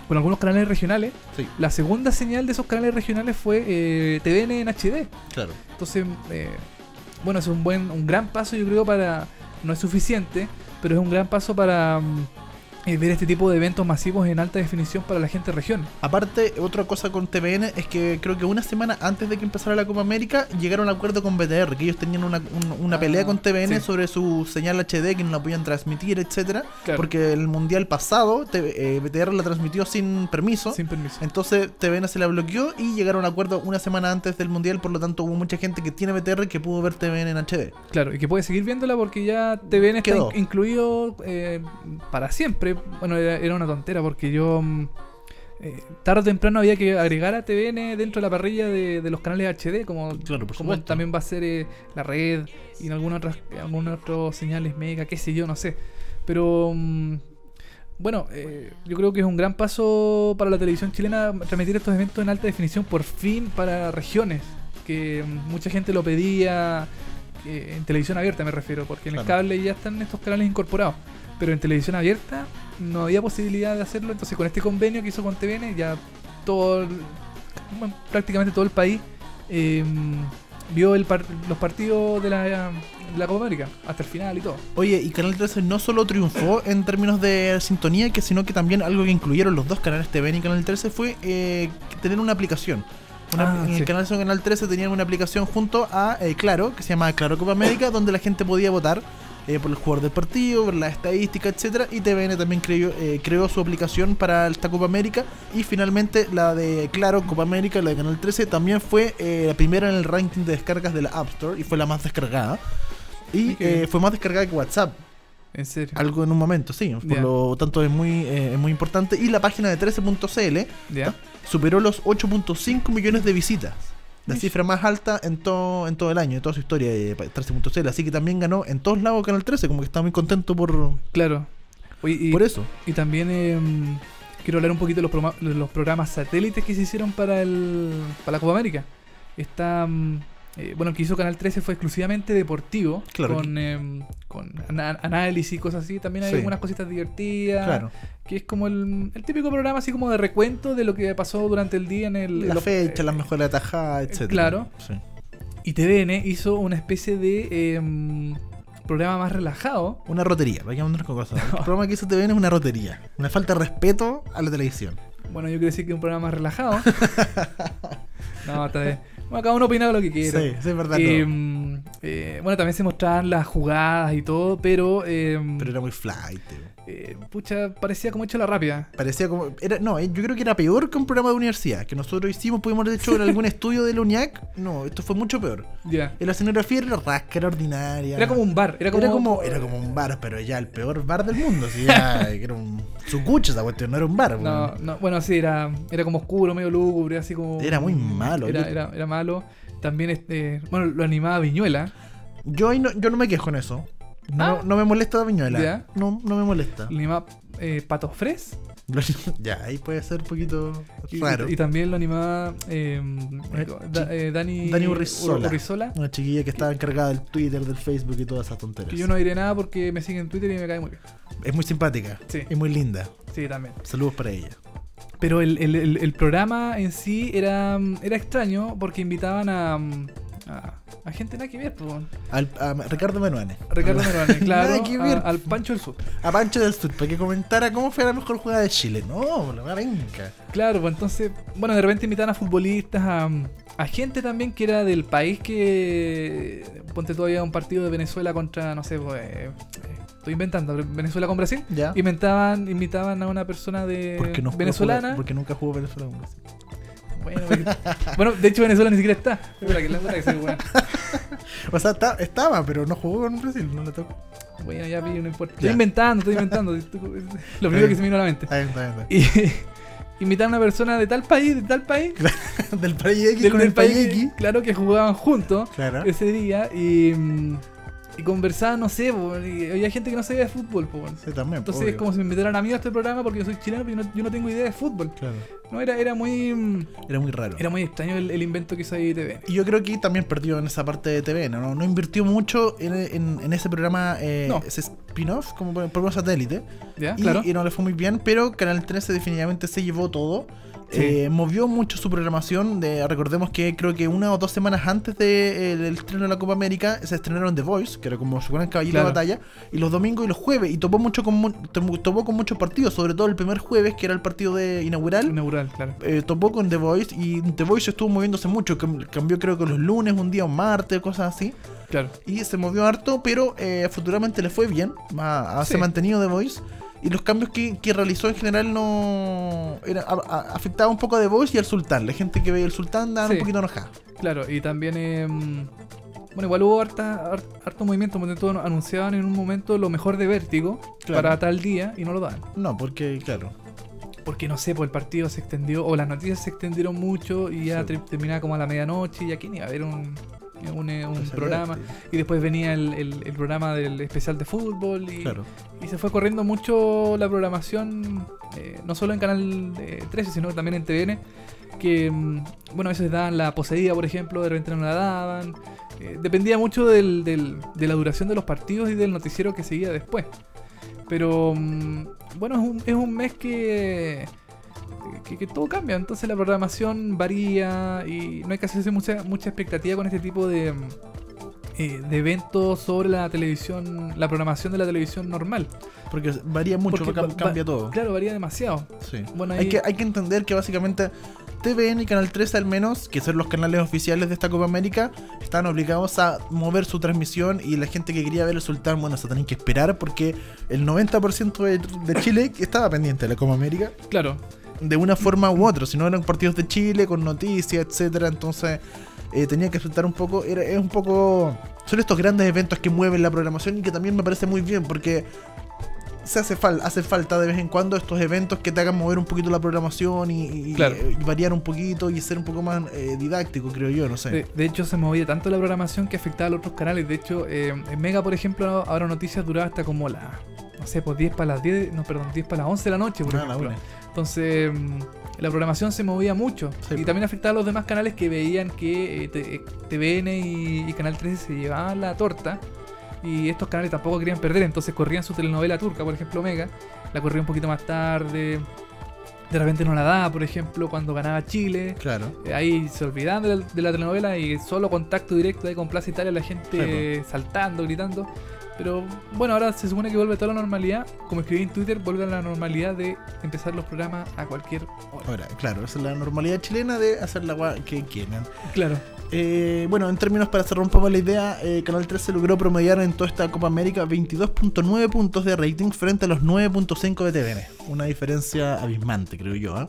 algunos canales regionales. Sí. La segunda señal de esos canales regionales fue TVN en HD. Claro. Entonces, bueno, es un gran paso, yo creo, para... No es suficiente, pero es un gran paso para ver este tipo de eventos masivos en alta definición para la gente de región. Aparte, otra cosa con TVN es que creo que una semana antes de que empezara la Copa América llegaron a un acuerdo con VTR, que ellos tenían una pelea con TVN, sí, sobre su señal HD, que no la podían transmitir, etcétera, claro, porque el mundial pasado VTR la transmitió sin permiso, entonces TVN se la bloqueó y llegaron a un acuerdo una semana antes del mundial, por lo tanto hubo mucha gente que tiene VTR que pudo ver TVN en HD. Claro, y que puede seguir viéndola porque ya TVN quedó, está incluido para siempre. Bueno, era una tontera porque yo tarde o temprano había que agregar a TVN dentro de la parrilla de los canales HD, como, claro, como también va a ser la red y en algunas otras señales Mega, qué sé yo, no sé. Pero bueno, yo creo que es un gran paso para la televisión chilena transmitir estos eventos en alta definición por fin para regiones, que mucha gente lo pedía, en televisión abierta me refiero, porque en, claro, el cable ya están estos canales incorporados, pero en televisión abierta no había posibilidad de hacerlo. Entonces con este convenio que hizo con TVN ya todo, bueno, prácticamente todo el país vio los partidos de la Copa América hasta el final y todo. Oye, y Canal 13 no solo triunfó en términos de sintonía, sino que también algo que incluyeron los dos canales TVN y Canal 13 fue tener una aplicación. En el Canal 13 tenían una aplicación junto a Claro, que se llamaba Claro Copa América, donde la gente podía votar por el jugador del partido, por la estadística, etcétera. Y TVN también creó su aplicación para esta Copa América. Y finalmente la de Claro Copa América, la de Canal 13, también fue la primera en el ranking de descargas de la App Store y fue la más descargada. Y fue más descargada que WhatsApp. ¿En serio? Algo en un momento, sí. Por lo tanto es muy importante. Y la página de 13.cl superó los 8.5 millones de visitas. La cifra más alta en todo el año, en toda su historia de 13.cl. Así que también ganó en todos lados Canal 13. Como que está muy contento por... Claro. Oye, por eso. Y también quiero hablar un poquito de los programas satélites que se hicieron para la Copa América. Está... bueno, el que hizo Canal 13 fue exclusivamente deportivo, claro, con análisis y cosas así. También hay, sí, algunas cositas divertidas, claro, que es como el típico programa así como de recuento de lo que pasó durante el día en la fecha, las mejores atajadas, etc. Claro, sí. Y TVN hizo una especie de programa más relajado, una rotería, para que con cosas. El programa que hizo TVN es una rotería, una falta de respeto a la televisión. Bueno, yo quiero decir que un programa más relajado. No, está bien. Bueno, cada uno opinaba lo que quiera. Sí, sí, es verdad. Bueno, también se mostraban las jugadas y todo, pero era muy flight. Pucha, parecía como hecho la rápida. Parecía como... no, yo creo que era peor que un programa de universidad que nosotros hicimos, pudimos haber hecho en algún estudio de la UNIAC. No, esto fue mucho peor. Ya. La escenografía era rasca, era ordinaria. Era como un bar. Era como un bar, pero ya el peor bar del mundo. Sí, ya, era un sucucho esa cuestión, no era un bar. No, no, bueno, sí, era como oscuro, medio lúgubre, así como... Era muy malo. Era malo. También, bueno, lo animaba Viñuela. Yo no me quejo en eso. No me molesta la Viñuela. Yeah. No me molesta. Lo animaba Pato Fres. Ya, ahí puede ser un poquito raro. Y también lo animaba Dani Urrizola. Una chiquilla que estaba encargada del Twitter, del Facebook y todas esas tonterías. Yo no diré nada porque me sigue en Twitter y me cae muy bien. Es muy simpática. Sí. Y muy linda. Sí, también. Saludos para ella. Pero el programa en sí era extraño porque invitaban a gente nada que ver, pues. A Ricardo Menuane. Ricardo Menuane, claro. Nada que ver. Al Pancho del Sur. A Pancho del Sur, para que comentara cómo fue la mejor jugada de Chile. No, la marenca. Claro, pues entonces, bueno, de repente invitan a futbolistas, a gente también que era del país que... Ponte todavía un partido de Venezuela contra, no sé, pues, estoy inventando, Venezuela con Brasil, ya. Invitaban a una persona de venezolana. Porque nunca jugó Venezuela con Brasil. Bueno, porque, bueno, de hecho Venezuela ni siquiera está. O sea, estaba, pero no jugó con Brasil, no le tocó. Bueno, ya no importa. Estoy inventando. Lo primero que se me vino a la mente. Ahí está. Y invitaron a una persona de tal país. Del país X con el país X. Claro, que jugaban juntos ese día y conversaban, no sé, y había gente que no sabía de fútbol. Sí, también, entonces es como si me invitaran a mí a este programa porque yo soy chileno, pero yo no tengo idea de fútbol. Claro. No, era muy raro. Era muy extraño el invento que hizo ahí TVN. Y yo creo que también perdió en esa parte de TVN, ¿no? No invirtió mucho en ese programa, ese spin-off, como programa satélite. ¿Ya? Y no le fue muy bien, pero Canal 13 definitivamente se llevó todo. Sí. Movió mucho su programación. Recordemos que creo que 1 o 2 semanas antes del estreno de la Copa América se estrenaron The Voice, que era como su gran caballero de batalla, y los domingos y los jueves, y topó con muchos partidos, sobre todo el primer jueves, que era el partido inaugural. Claro. Topó con The Voice, y The Voice estuvo moviéndose mucho, cambió creo que los lunes, un día, un martes, cosas así. Claro. Y se movió harto, pero futuramente le fue bien, se ha mantenido The Voice. Y los cambios que realizó en general no afectaba un poco a The Voice y al Sultán. La gente que veía el Sultán andaba un poquito enojada. Claro, y también, bueno, igual hubo harto movimiento. Porque todos anunciaban en un momento lo mejor de Vértigo para tal día y no lo daban. No, porque porque no sé, pues el partido se extendió o las noticias se extendieron mucho y ya terminaba como a la medianoche y aquí ni iba a haber un programa, y después venía el programa del especial de fútbol y se fue corriendo mucho la programación, no solo en Canal 13 sino también en TVN, que bueno, a veces daban La Poseída, por ejemplo, de repente no la daban, dependía mucho de la duración de los partidos y del noticiero que seguía después, pero bueno, es un mes que todo cambia, entonces la programación varía y no hay que hacerse mucha expectativa con este tipo de eventos sobre la televisión, la programación de la televisión normal. Porque varía mucho, cambia todo. Claro, varía demasiado. Sí. Bueno, hay que entender que básicamente TVN y Canal 13 al menos, que son los canales oficiales de esta Copa América, están obligados a mover su transmisión, y la gente que quería ver el Sultán, bueno, se tenían que esperar porque el 90% de Chile estaba pendiente de la Copa América. Claro. De una forma u otra, si no eran partidos de Chile con noticias, etcétera, entonces tenía que soltar un poco, es un poco, son estos grandes eventos que mueven la programación y que también me parece muy bien, porque se hace falta de vez en cuando estos eventos que te hagan mover un poquito la programación y variar un poquito y ser un poco más didáctico, creo yo, no sé. De hecho, se movía tanto la programación que afectaba a los otros canales. De hecho, en Mega, por ejemplo, ahora noticias duraba hasta como la, no sé, pues 10 para las 11 de la noche, por ejemplo. Entonces, la programación se movía mucho. Sí, y también afectaba a los demás canales que veían que TVN y Canal 13 se llevaban la torta. Y estos canales tampoco querían perder, entonces corrían su telenovela turca, por ejemplo, Mega. La corría un poquito más tarde. De repente no la daba, por ejemplo, cuando ganaba Chile. Claro. Ahí se olvidaban de la telenovela y solo contacto directo ahí con Plaza Italia, la gente saltando, gritando. Pero bueno, ahora se supone que vuelve toda la normalidad. Como escribí en Twitter, vuelve a la normalidad de empezar los programas a cualquier hora. Ahora, claro, esa es la normalidad chilena de hacer la guay que quieran. Claro. Bueno, en términos para cerrar un poco la idea, Canal 13 logró promediar en toda esta Copa América 22.9 puntos de rating frente a los 9.5 de TVN. Una diferencia abismante, creo yo, ¿eh?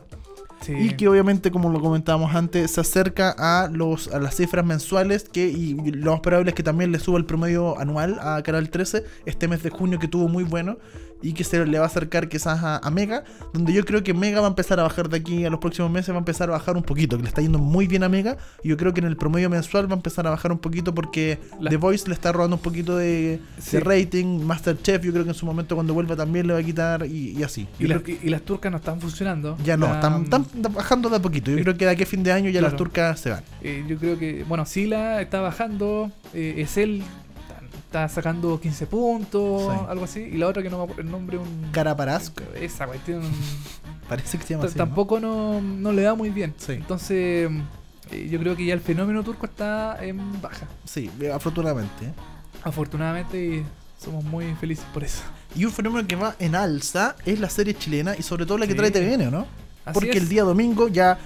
Sí. Y que obviamente, como lo comentábamos antes, se acerca a las cifras mensuales, y lo más probable es que también le suba el promedio anual a Canal 13 este mes de junio, que tuvo muy bueno, y que se le va a acercar quizás a Mega, donde yo creo que Mega va a empezar a bajar de aquí a los próximos meses, va a empezar a bajar un poquito, que le está yendo muy bien a Mega, y yo creo que en el promedio mensual va a empezar a bajar un poquito porque The Voice le está robando un poquito de rating, MasterChef yo creo que en su momento cuando vuelva también le va a quitar, y así. Y las turcas no están funcionando. Ya no, están bajando de a poquito, yo creo que de aquí a fin de año ya las turcas se van. Yo creo que, bueno, Sila está bajando, Esel está sacando 15 puntos, algo así, y la otra que no me acuerdo el nombre, Caraparasco. Esa cuestión. Parece que se llama así, tampoco, ¿no? No le da muy bien. Sí. Entonces, yo creo que ya el fenómeno turco está en baja. Sí, afortunadamente. Afortunadamente, y somos muy felices por eso. Y un fenómeno que va en alza es la serie chilena, y sobre todo la que trae TVN, ¿no? Así porque el día domingo ya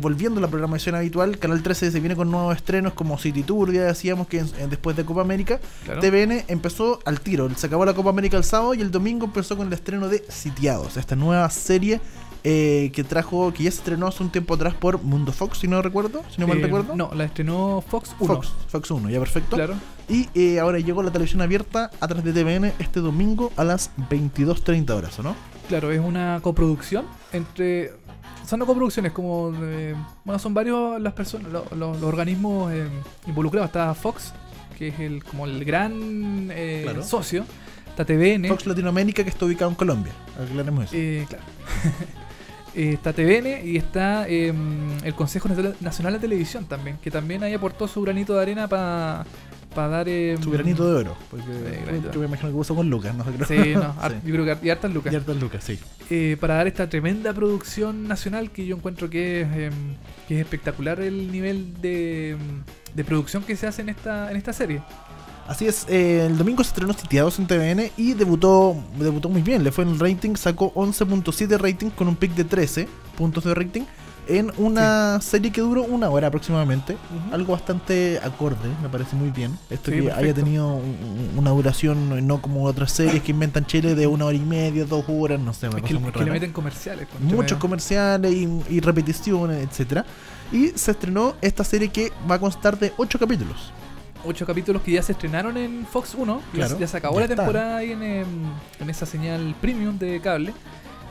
volviendo a la programación habitual. Canal 13 se viene con nuevos estrenos como City Tour, ya decíamos que después de Copa América. Claro. TVN empezó al tiro, se acabó la Copa América el sábado y el domingo empezó con el estreno de Sitiados, esta nueva serie que ya se estrenó hace un tiempo atrás por Mundo Fox, si no mal recuerdo. No, la estrenó Fox 1. Fox 1, ya perfecto. Claro. Y ahora llegó la televisión abierta a través de TVN este domingo a las 22:30 horas, ¿o no? Claro, es una coproducción entre... Son no coproducciones, como... bueno, son varios las personas, los organismos involucrados. Está Fox, que es como el gran socio. Está TVN. Fox Latinoamérica, que está ubicado en Colombia. Aclaremos eso. Claro. Está TVN y está el Consejo Nacional de Televisión también, que también ahí aportó su granito de arena para dar... su granito de oro. Porque yo me imagino que vos somos lucas, ¿no? Sí, no, sí. Yo creo que hartas lucas. Y hartas lucas, sí. Para dar esta tremenda producción nacional que yo encuentro que es espectacular el nivel de producción que se hace en esta serie. Así es, el domingo se estrenó Sitiados en TVN y debutó muy bien, le fue en el rating, sacó 11.7 rating con un pic de 13 puntos de rating en una serie que duró una hora aproximadamente, algo bastante acorde, me parece muy bien, que haya tenido una duración no como otras series que inventan Chile de 1 hora y media, 2 horas, no sé, es que le meten comerciales. Muchos comerciales y repeticiones, etcétera. Y se estrenó esta serie que va a constar de 8 capítulos. 8 capítulos que ya se estrenaron en Fox 1, claro, ya se acabó la temporada ahí en esa señal premium de cable,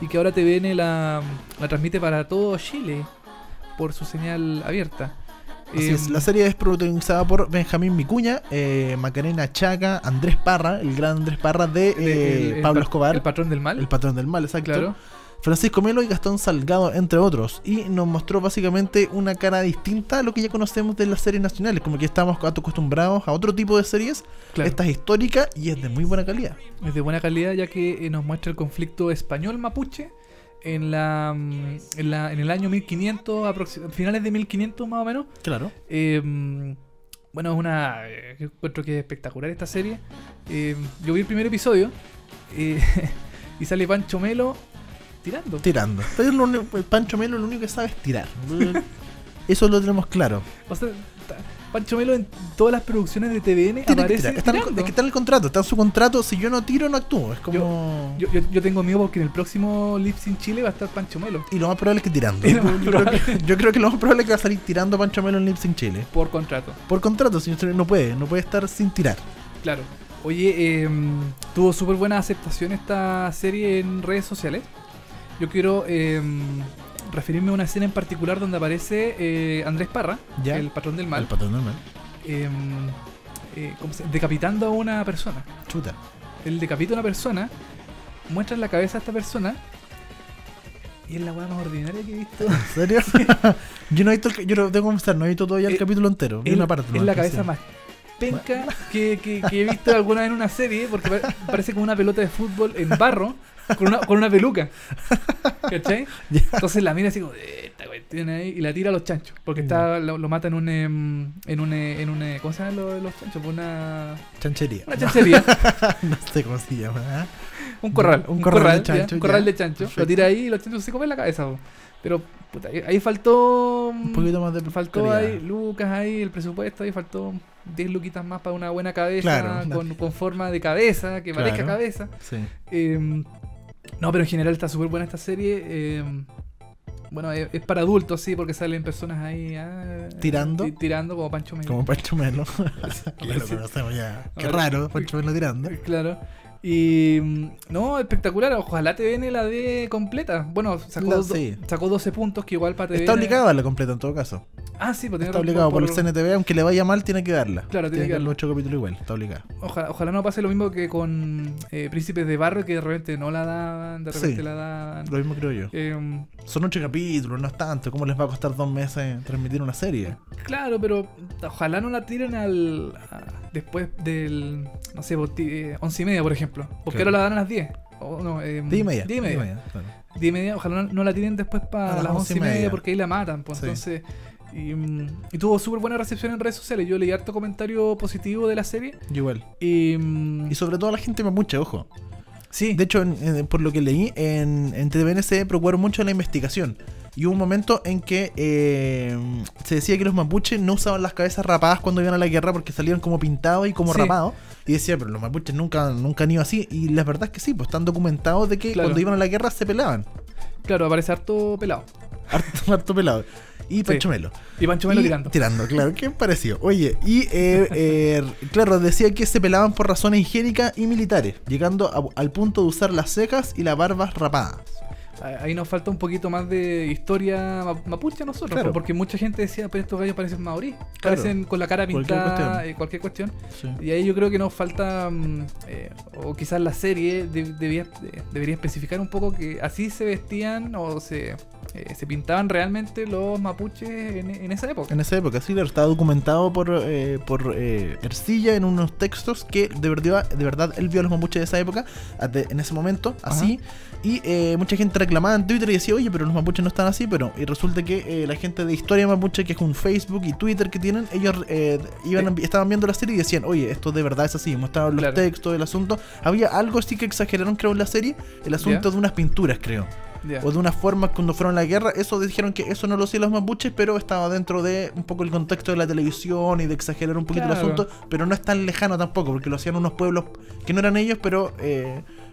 y que ahora TVN la transmite para todo Chile por su señal abierta. Así es, la serie es protagonizada por Benjamín Vicuña, Macarena Chaca, Andrés Parra, el gran Andrés Parra de Pablo Escobar. El patrón del mal. El patrón del mal, exacto. Claro. Francisco Melo y Gastón Salgado, entre otros, y nos mostró básicamente una cara distinta a lo que ya conocemos de las series nacionales, como que estamos acostumbrados a otro tipo de series. Claro. Esta es histórica y es de muy buena calidad. Es de buena calidad, ya que nos muestra el conflicto español-mapuche en el año 1500, finales de 1500 más o menos. Claro. Bueno, encuentro que es espectacular esta serie. Yo vi el primer episodio y sale Pancho Melo tirando. Pero Pancho Melo lo único que sabe es tirar. Eso lo tenemos claro. O sea, Pancho Melo en todas las producciones de TVN aparece tirando. Es que está en el contrato, está en su contrato. Si yo no tiro, no actúo. Es como... Yo tengo miedo porque en el próximo Lip Sync Chile va a estar Pancho Melo. Y lo más probable es que tirando. Yo creo que lo más probable es que va a salir tirando Pancho Melo en Lip Sync Chile. Por contrato. Por contrato, señor, no puede estar sin tirar. Claro. Oye, tuvo súper buena aceptación esta serie en redes sociales. Yo quiero referirme a una escena en particular donde aparece Andrés Parra, el patrón del mal. El patrón del mal. Decapitando a una persona. Chuta. Él decapita a una persona, muestra en la cabeza a esta persona y es la hueá más ordinaria que he visto. ¿En serio? Sí. Yo no he visto, tengo que confesar, no he visto todavía el capítulo entero. Es una parte. Es la cabeza más penca que he visto alguna vez en una serie, porque parece como una pelota de fútbol en barro. Con una peluca, ¿cachai? Yeah. Entonces la mira así como esta cuestión ahí y la tira a los chanchos. Porque lo mata en un ¿cómo se llaman los chanchos? Una chanchería. No sé cómo se llama. Un corral de chancho. Lo tira ahí y los chanchos se comen la cabeza, po. Pero puta, ahí faltó un poquito más de lucas ahí, el presupuesto, ahí faltó 10 luquitas más para una buena cabeza, claro, con forma de cabeza, que parezca cabeza. Sí. No, pero en general está súper buena esta serie. Bueno, es para adultos, sí, porque salen personas ahí... Tirando como Pancho Melo. Como Pancho Melo. Claro, sí. Qué raro, Pancho Melo tirando. Claro. Y... No, espectacular. Ojalá TVN la dé completa. Bueno, sacó 12 puntos, que igual para TVN... Está obligado a darla completa en todo caso. Ah, sí, porque está obligado por el CNTV, aunque le vaya mal, tiene que darla. Claro, tiene que darla. Los 8 capítulos igual, está obligado. Ojalá no pase lo mismo que con Príncipes de Barrio, que de repente no la daban, de repente la daban. Lo mismo creo yo. Son 8 capítulos, no es tanto. ¿Cómo les va a costar 2 meses transmitir una serie? Claro, pero ojalá no la tiren después del, no sé, 11:30, por ejemplo. Porque ahora la dan a las 10. Oh, no, 10:30. 10:30. Claro. 10:30, ojalá no la tiren después para las 11:30, porque ahí la matan. Pues, entonces... Y tuvo súper buena recepción en redes sociales. Yo leí harto comentario positivo de la serie. Igual. Y sobre todo la gente mapuche, ojo. Sí. De hecho, por lo que leí, en TVN se procuró mucho la investigación. y hubo un momento en que se decía que los mapuches no usaban las cabezas rapadas cuando iban a la guerra porque salían como pintados y como rapados, y decía, pero los mapuches nunca han ido así, y la verdad es que sí, pues están documentados de que cuando iban a la guerra se pelaban. Claro, aparece harto pelado. Harto pelado. Y Pancho Melo. Y Pancho Melo tirando. Tirando, claro. ¿Qué pareció? Oye, y claro, decía que se pelaban por razones higiénicas y militares, llegando al punto de usar las cejas y las barbas rapadas. Ahí nos falta un poquito más de historia mapuche a nosotros, claro, porque mucha gente decía, pero estos gallos parecen maorí, parecen con la cara pintada, cualquier cuestión. Sí. Y ahí yo creo que nos falta, o quizás la serie debería especificar un poco que así se vestían o se pintaban realmente los mapuches en esa época. En esa época, sí, está documentado por Ercilla en unos textos que de verdad él vio a los mapuches de esa época, en ese momento, así. Ajá. Y mucha gente reclamaba en Twitter y decía, oye, pero los mapuches no están así, pero... Y resulta que la gente de Historia Mapuche, que es un Facebook y Twitter que tienen, ellos estaban viendo la serie y decían, oye, esto de verdad es así, mostraban los textos, el asunto. Había algo así que exageraron, creo, en la serie, el asunto de unas pinturas, creo. O de una forma cuando fueron a la guerra. Eso dijeron que eso no lo hacían los mapuches, pero estaba dentro de un poco el contexto de la televisión y de exagerar un poquito el asunto, pero no es tan lejano tampoco, porque lo hacían unos pueblos que no eran ellos, pero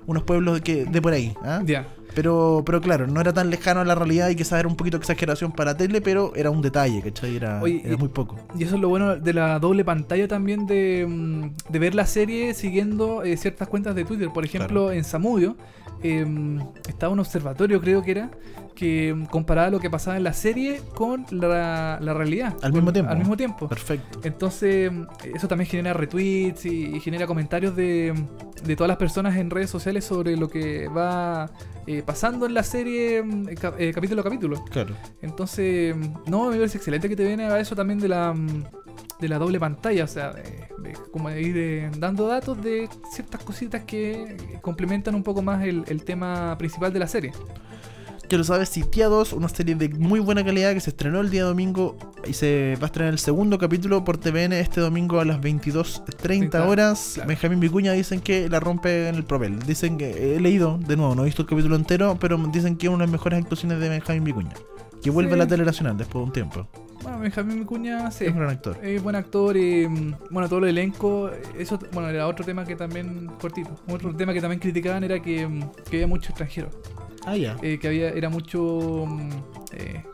unos pueblos de por ahí, ¿eh? Pero claro, no era tan lejano a la realidad y quizás era un poquito de exageración para tele, pero era un detalle, ¿cachai? Era muy poco. Y eso es lo bueno de la doble pantalla también, de ver la serie siguiendo ciertas cuentas de Twitter. Por ejemplo, en Zamudio estaba un observatorio, creo que era, que comparaba lo que pasaba en la serie con la realidad. Al mismo tiempo. Perfecto. Entonces, eso también genera retweets y genera comentarios de todas las personas en redes sociales sobre lo que va pasando en la serie capítulo a capítulo. Claro. Entonces, no, me parece excelente que te viene a eso también de la doble pantalla, o sea, como ir dando datos de ciertas cositas que complementan un poco más el tema principal de la serie. Ya lo sabes, Sitiados, una serie de muy buena calidad que se estrenó el día domingo y se va a estrenar el segundo capítulo por TVN este domingo a las 22:30 horas. Claro. Benjamín Vicuña dicen que la rompe en el papel. Dicen que, he leído, de nuevo, no he visto el capítulo entero, pero dicen que es una de las mejores actuaciones de Benjamín Vicuña, que vuelve a la tele nacional después de un tiempo. Bueno, Benjamín Vicuña, sí, es un gran actor. Es buen actor y, bueno, todo el elenco. Eso, bueno, era otro tema que también, cortito, otro tema que también criticaban era que había muchos extranjeros. Ah, ya. Que era mucho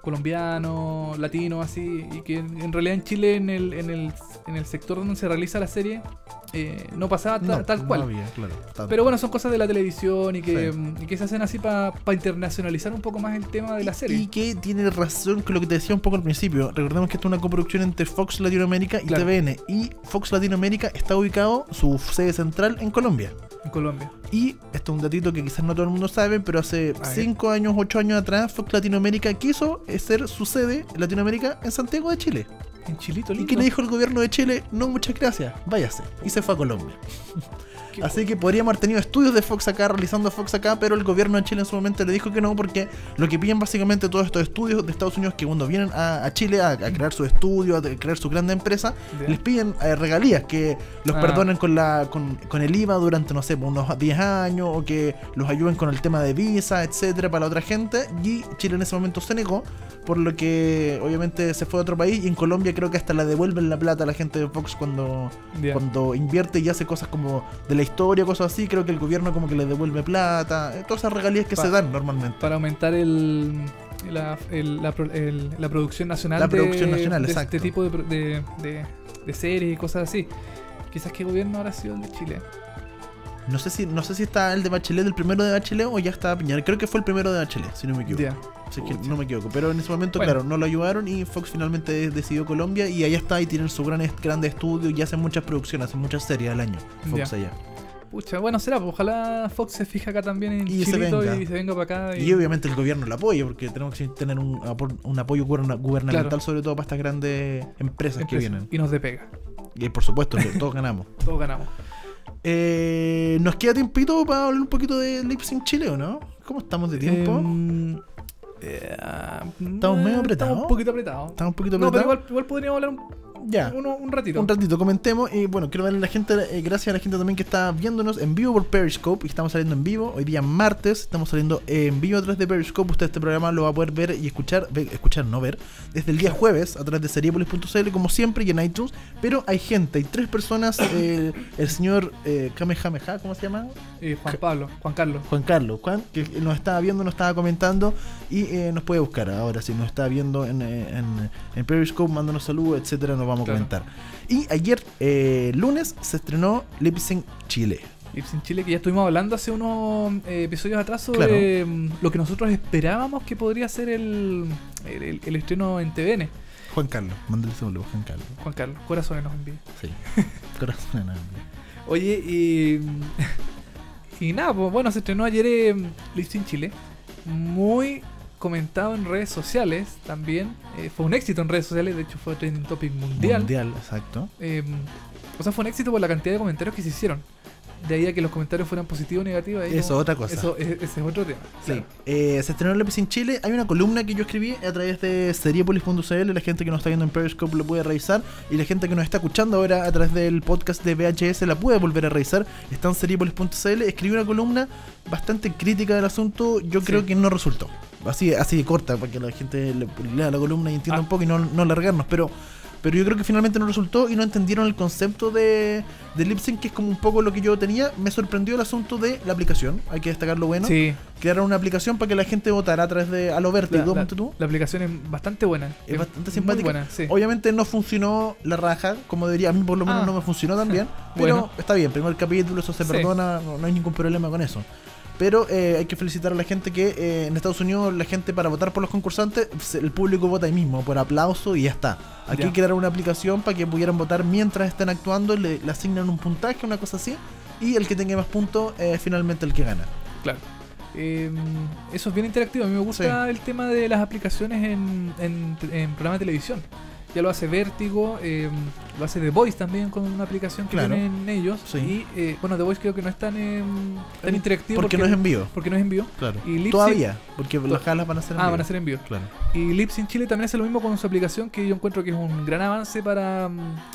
colombiano, latino, así. Y que en realidad en Chile, en el sector donde se realiza la serie, no pasaba tal cual. No había, claro, pero bueno, son cosas de la televisión y que se hacen así para internacionalizar un poco más el tema de la serie. Y que tiene razón con lo que te decía un poco al principio. Recordemos que esto es una coproducción entre Fox Latinoamérica y TVN. Y Fox Latinoamérica está ubicado, su sede central, en Colombia. Y esto es un datito que quizás no todo el mundo sabe, pero hace 5 años, 8 años atrás, Fox Latinoamérica quiso hacer su sede en Latinoamérica en Santiago de Chile. En Chilito lindo. Y que le dijo el gobierno de Chile, no, muchas gracias, váyase. Y se fue a Colombia. Así que podríamos haber tenido estudios de Fox acá, realizando Fox acá, pero el gobierno de Chile en su momento le dijo que no, porque lo que piden básicamente todos estos estudios de Estados Unidos, que cuando vienen a Chile a crear su estudio, a crear su grande empresa, les piden regalías, que los perdonen con el IVA durante, no sé, unos 10 años, o que los ayuden con el tema de visa, etcétera, para la otra gente, y Chile en ese momento se negó, por lo que obviamente se fue a otro país, y en Colombia creo que hasta la devuelven la plata a la gente de Fox cuando invierte y hace cosas como de la historia, cosas así. Creo que el gobierno como que le devuelve plata, todas esas regalías que se dan normalmente para aumentar la producción nacional, de exacto, este tipo de series y cosas así. Quizás que el gobierno ahora ha sido el de Chile. No sé si está el de Bachelet, el primero de Bachelet, o ya está Piñera. Creo que fue el primero de Bachelet, si no me equivoco. Así que no me equivoco. Pero en ese momento, claro, no lo ayudaron y Fox finalmente decidió Colombia. Y allá está, y tienen su gran estudio y hacen muchas producciones, hacen muchas series al año. Fox allá. Pucha, bueno, será, pues ojalá Fox se fija acá también en Chilito y se venga para acá. Y obviamente el gobierno lo apoya, porque tenemos que tener un apoyo gubernamental, sobre todo para estas grandes empresas que vienen. Y nos depega. Y por supuesto, todos ganamos. Todos ganamos. Nos queda tiempito para hablar un poquito de Lip Sync Chile, ¿o no? ¿Cómo estamos de tiempo? Estamos medio apretados. Estamos un poquito apretados. No, pero igual podríamos hablar Ya. Un ratito. Un ratito, comentemos. Y bueno, quiero darle a la gente, gracias a la gente también que está viéndonos en vivo por Periscope. Estamos saliendo en vivo. Hoy día martes estamos saliendo en vivo a través de Periscope. Usted este programa lo va a poder ver y escuchar, no ver, desde el día jueves a través de seriépolis.cl, como siempre, y en iTunes. Pero hay gente, hay tres personas. El señor Kamehameha, ¿cómo se llama? Juan Carlos, que nos estaba viendo, nos estaba comentando. Y nos puede buscar ahora, si nos está viendo en Periscope, mándanos saludos, etcétera, nos vamos a comentar. Y ayer, lunes, se estrenó Lip Sync Chile. Lip Sync Chile, que ya estuvimos hablando hace unos episodios atrás sobre lo que nosotros esperábamos que podría ser el estreno en TVN. Juan Carlos, mándale saludos, Juan Carlos. Juan Carlos, corazones nos envía. Sí, corazones nos envía. Oye, y nada, pues bueno, se estrenó ayer Lip Sync Chile. Muy comentado en redes sociales también. Fue un éxito en redes sociales, de hecho fue trending topic mundial. Mundial, exacto. O sea, fue un éxito por la cantidad de comentarios que se hicieron. De ahí a que los comentarios fueran positivos o negativos. Eso es otra cosa. Ese es otro tema. Sí. Claro. Se estrenó Lip Sync Chile. Hay una columna que yo escribí a través de seriepolis.cl. La gente que nos está viendo en Periscope lo puede revisar. Y la gente que nos está escuchando ahora a través del podcast de VHS la puede volver a revisar. Está en seriepolis.cl. Escribí una columna bastante crítica del asunto. Yo creo que no resultó. Así de corta, para que la gente lea la columna y entienda un poco y no alargarnos. Pero yo creo que finalmente no resultó y no entendieron el concepto de Lip Sync, que es como un poco lo que yo tenía. Me sorprendió el asunto de la aplicación. Hay que destacar lo bueno. Sí. Crearon una aplicación para que la gente votara a través de Vértigo. La aplicación es bastante buena. Es bastante simpática. Buena, sí. Obviamente no funcionó la raja, como debería. A mí por lo menos no me funcionó tan bien. Pero está bien, primer capítulo, eso se perdona. No hay ningún problema con eso. Pero hay que felicitar a la gente que en Estados Unidos la gente para votar por los concursantes, el público vota ahí mismo, por aplauso y ya está. Aquí crearon una aplicación para que pudieran votar mientras están actuando, le asignan un puntaje, una cosa así, y el que tenga más puntos es finalmente el que gana. Claro. Eso es bien interactivo, a mí me gusta el tema de las aplicaciones en programas de televisión. Ya lo hace Vértigo, lo hace The Voice también con una aplicación que tienen ellos. Sí. Y bueno, The Voice creo que no es tan interactivo. Porque no es en vivo. Porque no es en vivo. Claro. Y todavía, porque las jalas van a ser en vivo. Ah, van a ser en vivo. Claro. Y Lip Sync Chile también hace lo mismo con su aplicación, que yo encuentro que es un gran avance para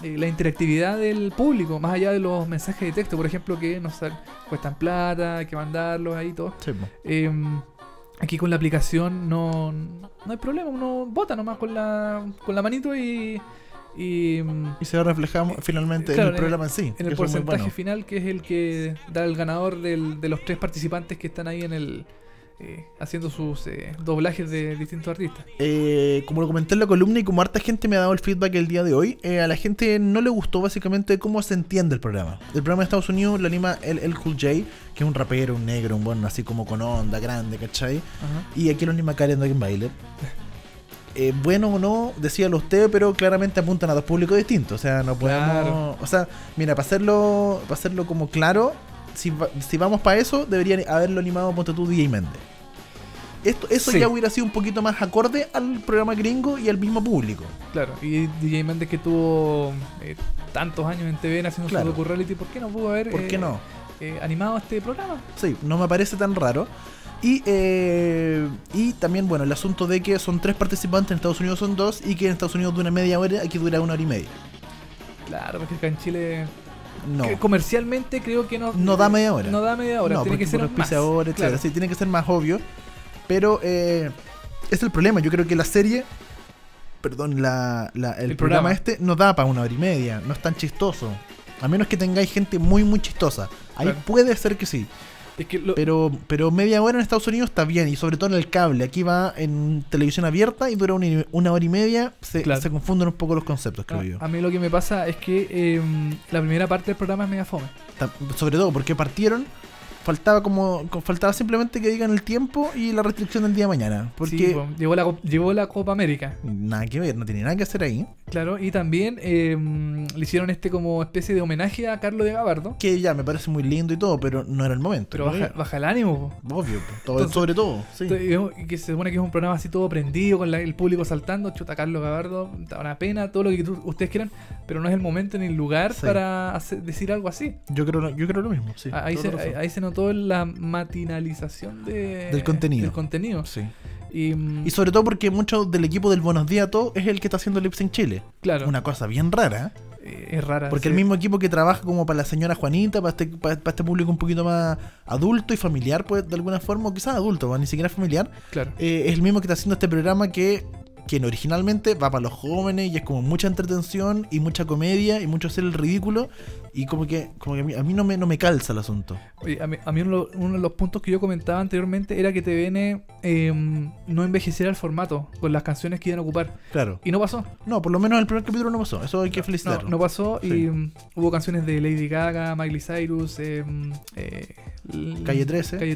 la interactividad del público, más allá de los mensajes de texto, por ejemplo, que nos cuestan plata, hay que mandarlos ahí y todo. Sí. Aquí con la aplicación no hay problema, uno vota nomás con la manito y se refleja finalmente en el programa en sí. En el porcentaje final, que es el que da el ganador de los tres participantes que están ahí en el haciendo sus doblajes de distintos artistas. Como lo comenté en la columna y como harta gente me ha dado el feedback el día de hoy, a la gente no le gustó básicamente cómo se entiende el programa. El programa de Estados Unidos lo anima el Cool J, que es un rapero, un negro, un bueno, así como con onda grande, ¿cachai? Y aquí lo anima Karen Bailer. Bueno o no, decíalo usted, pero claramente apuntan a dos públicos distintos. O sea, no podemos... Claro. O sea, mira, para hacerlo como claro, si vamos para eso, deberían haberlo animado ponte tú DJ Méndez. Eso ya hubiera sido un poquito más acorde al programa gringo y al mismo público. Claro, y DJ Méndez, que tuvo tantos años en TVN haciendo su docu-reality, ¿por qué no pudo haber animado este programa? Sí, no me parece tan raro. Y también, bueno, el asunto de que son tres participantes, en Estados Unidos son dos, y que en Estados Unidos dura media hora, aquí dura una hora y media. Claro, porque acá en Chile... No. Comercialmente creo que no da media hora. No da media hora, no, tiene que ser más. Sí, tiene que ser más obvio. Pero es el problema. Yo creo que la serie, perdón, el programa este no da para una hora y media. No es tan chistoso. A menos que tengáis gente muy, muy chistosa. Ahí puede ser que sí. Es que pero media hora en Estados Unidos está bien, y sobre todo en el cable. Aquí va en televisión abierta y dura una hora y media. Se confunden un poco los conceptos, creo yo. A mí lo que me pasa es que la primera parte del programa es mega fome. Sobre todo porque partieron, faltaba simplemente que digan el tiempo y la restricción del día de mañana. Porque sí, pues, llegó la Copa América. Nada que ver, no tiene nada que hacer ahí. Claro, y también le hicieron como especie de homenaje a Carlos de Gabardo. Que ya me parece muy lindo y todo, pero no era el momento. Pero baja el ánimo. Po. Obvio, todo, entonces, sobre todo. Sí. Que se supone que es un programa así todo prendido, con el público saltando. Chuta, Carlos Gabardo, da una pena, todo lo que ustedes quieran, pero no es el momento ni el lugar para decir algo así. Yo creo lo mismo, sí. Ahí se notó la matinalización del contenido. Y sobre todo porque mucho del equipo del Buenos Días a Todos es el que está haciendo Lip Sync Chile. Claro. Una cosa bien rara. Es rara. Porque sí, el mismo equipo que trabaja como para la señora Juanita, para este público un poquito más adulto y familiar, pues de alguna forma, o quizás adulto, ¿no? Ni siquiera familiar. Claro. Es el mismo que está haciendo este programa que originalmente va para los jóvenes y es como mucha entretención y mucha comedia y mucho hacer el ridículo, y como que a mí no me calza el asunto. Oye, a mí uno de los puntos que yo comentaba anteriormente era que TVN no envejeciera el formato con las canciones que iban a ocupar. Claro. Y no pasó. No, por lo menos el primer capítulo no pasó. Eso hay que felicitarlo. No pasó, sí. Y hubo canciones de Lady Gaga, Miley Cyrus, Calle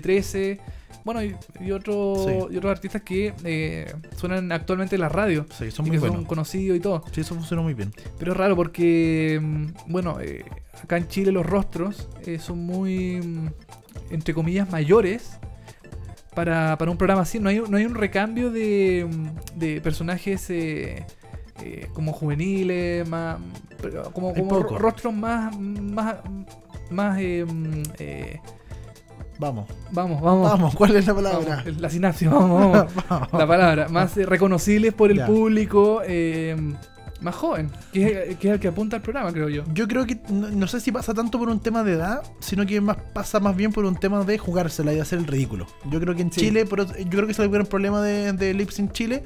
13. Bueno, y otros artistas que suenan actualmente en la radio. Sí, son muy buenos. Son conocidos y todo. Sí, eso funciona muy bien. Pero es raro porque, bueno, acá en Chile los rostros son muy, entre comillas, mayores para un programa así. No hay un recambio de personajes como juveniles, más, como rostros más Vamos. ¿Cuál es la palabra? Vamos, la sinapsis, vamos. Vamos. La palabra. Más reconocibles por el público más joven, que es el que apunta al programa, creo yo. Yo creo que, no sé si pasa tanto por un tema de edad, sino que pasa más bien por un tema de jugársela y de hacer el ridículo. Yo creo que en Chile, pero yo creo que es el gran problema de Lip Sync Chile,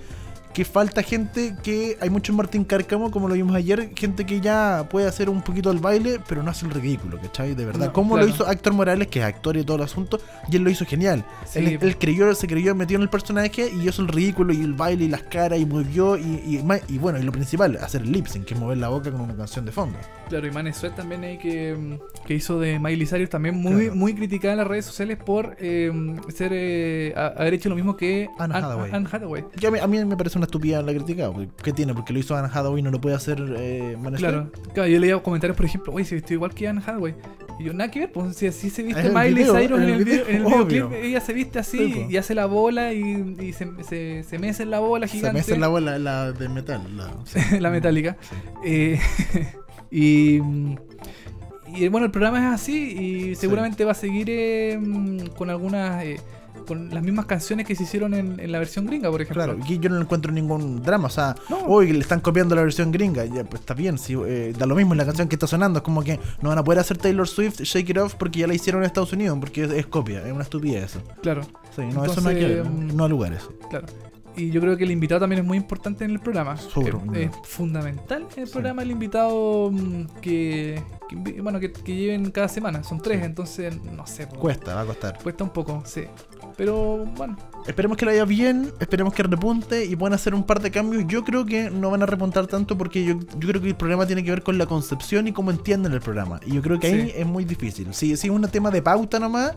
que falta gente que... Hay mucho en Martín Cárcamo, como lo vimos ayer, gente que ya puede hacer un poquito el baile, pero no hace el ridículo, ¿cachai? De verdad. No, como claro, lo hizo Héctor Morales, que es actor y todo el asunto, y él lo hizo genial. Sí, él se creyó metido en el personaje y hizo el ridículo y el baile y las caras y movió y bueno, y lo principal, hacer el lip sync, que es mover la boca con una canción de fondo. Claro, y Mané Suet también ahí que hizo de Miley Cyrus, también muy criticada en las redes sociales por haber hecho lo mismo que Anne Hathaway. Yo, a mí me parece una estupidez la crítica. ¿Qué tiene? Porque lo hizo Anne Hathaway, no lo puede hacer Mané Suet. Claro, yo leía comentarios, por ejemplo, oye, se vistió igual que Anne Hathaway. Y yo, nada que ver, pues si se viste Miley Cyrus en el videoclip, ella se viste así, sí, pues, y hace la bola y se mece en la bola gigante. Se mece en la bola, la de metal. La metálica. Sí. Y bueno, el programa es así y seguramente va a seguir con algunas... con las mismas canciones que se hicieron en la versión gringa, por ejemplo. Claro, y yo no encuentro ningún drama, o sea, hoy le están copiando la versión gringa, ya, pues está bien, si, da lo mismo en la canción que está sonando, es como que no van a poder hacer Taylor Swift, Shake It Off, porque ya la hicieron en Estados Unidos, porque es copia, es una estupidez eso. Claro. Sí, no, entonces, eso no hay que ver, no hay lugar eso. Claro. Y yo creo que el invitado también es muy importante en el programa. Es fundamental en el programa el invitado que lleven cada semana. Son tres, entonces no sé. Va a costar. Cuesta un poco, sí. Pero bueno, esperemos que lo haya bien, esperemos que repunte y puedan hacer un par de cambios. Yo creo que no van a repuntar tanto porque yo creo que el programa tiene que ver con la concepción y cómo entienden el programa. Y yo creo que ahí es muy difícil. Si es un tema de pauta nomás,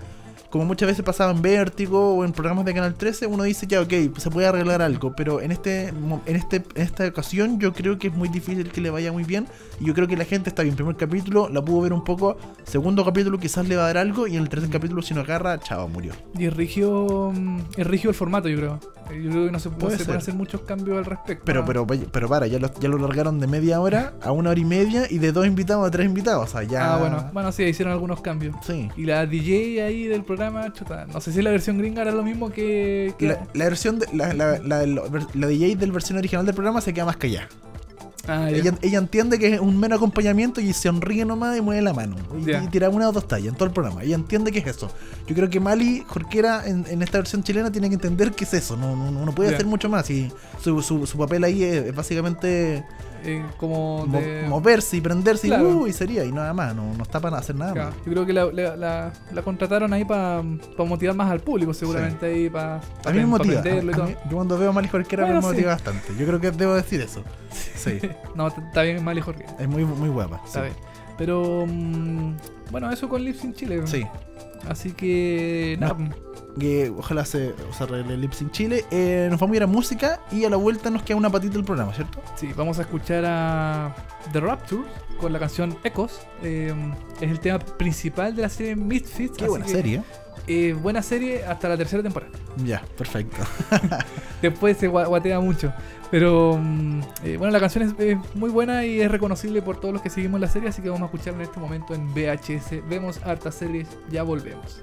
como muchas veces pasaba en Vértigo o en programas de Canal 13, uno dice ya, ok, se puede arreglar algo, pero en esta ocasión yo creo que es muy difícil que le vaya muy bien, y yo creo que la gente está bien. Primer capítulo la pudo ver un poco, segundo capítulo quizás le va a dar algo, y en el tercer capítulo si no agarra, chao, murió. Y es rígido el formato, yo creo. Yo creo que no se pueden hacer muchos cambios al respecto. Pero ya lo largaron de media hora a una hora y media y de 2 invitados a 3 invitados. O sea, ya... Bueno, sí, hicieron algunos cambios. Sí. Y la DJ ahí del programa, chuta, no sé si la versión gringa era lo mismo que... La versión de, la DJ del versión original del programa se queda más callada. Ella entiende que es un mero acompañamiento y se sonríe nomás y mueve la mano y tira 1 o 2 tallas en todo el programa. Ella entiende que es eso. Yo creo que Mali Jorquera en esta versión chilena tiene que entender que es eso. No puede hacer mucho más, y su papel ahí es básicamente como moverse y prenderse, claro, y sería, y nada más. No está para hacer nada más. Yo creo que la contrataron ahí para motivar más al público, seguramente. Ahí a mí me motiva. Yo cuando veo a Mali Jorquera me motiva bastante. Yo creo que debo decir eso. Sí. No, está bien, Mali Jorge. Es muy, muy guapa. Está bien. Pero bueno, eso con Lip Sync Chile. Sí. Así que nada. Ojalá se arregle Lip Sync Chile. Nos vamos a ir a música y a la vuelta nos queda una patita del programa, ¿cierto? Sí, vamos a escuchar a The Rapture con la canción Echoes. Es el tema principal de la serie Misfits. Qué buena serie. Buena serie hasta la 3ª temporada. Ya, perfecto. Después se guatea mucho. Pero bueno, la canción es muy buena y es reconocible por todos los que seguimos la serie, así que vamos a escucharla en este momento en VHS. Vemos hartas series, ya volvemos.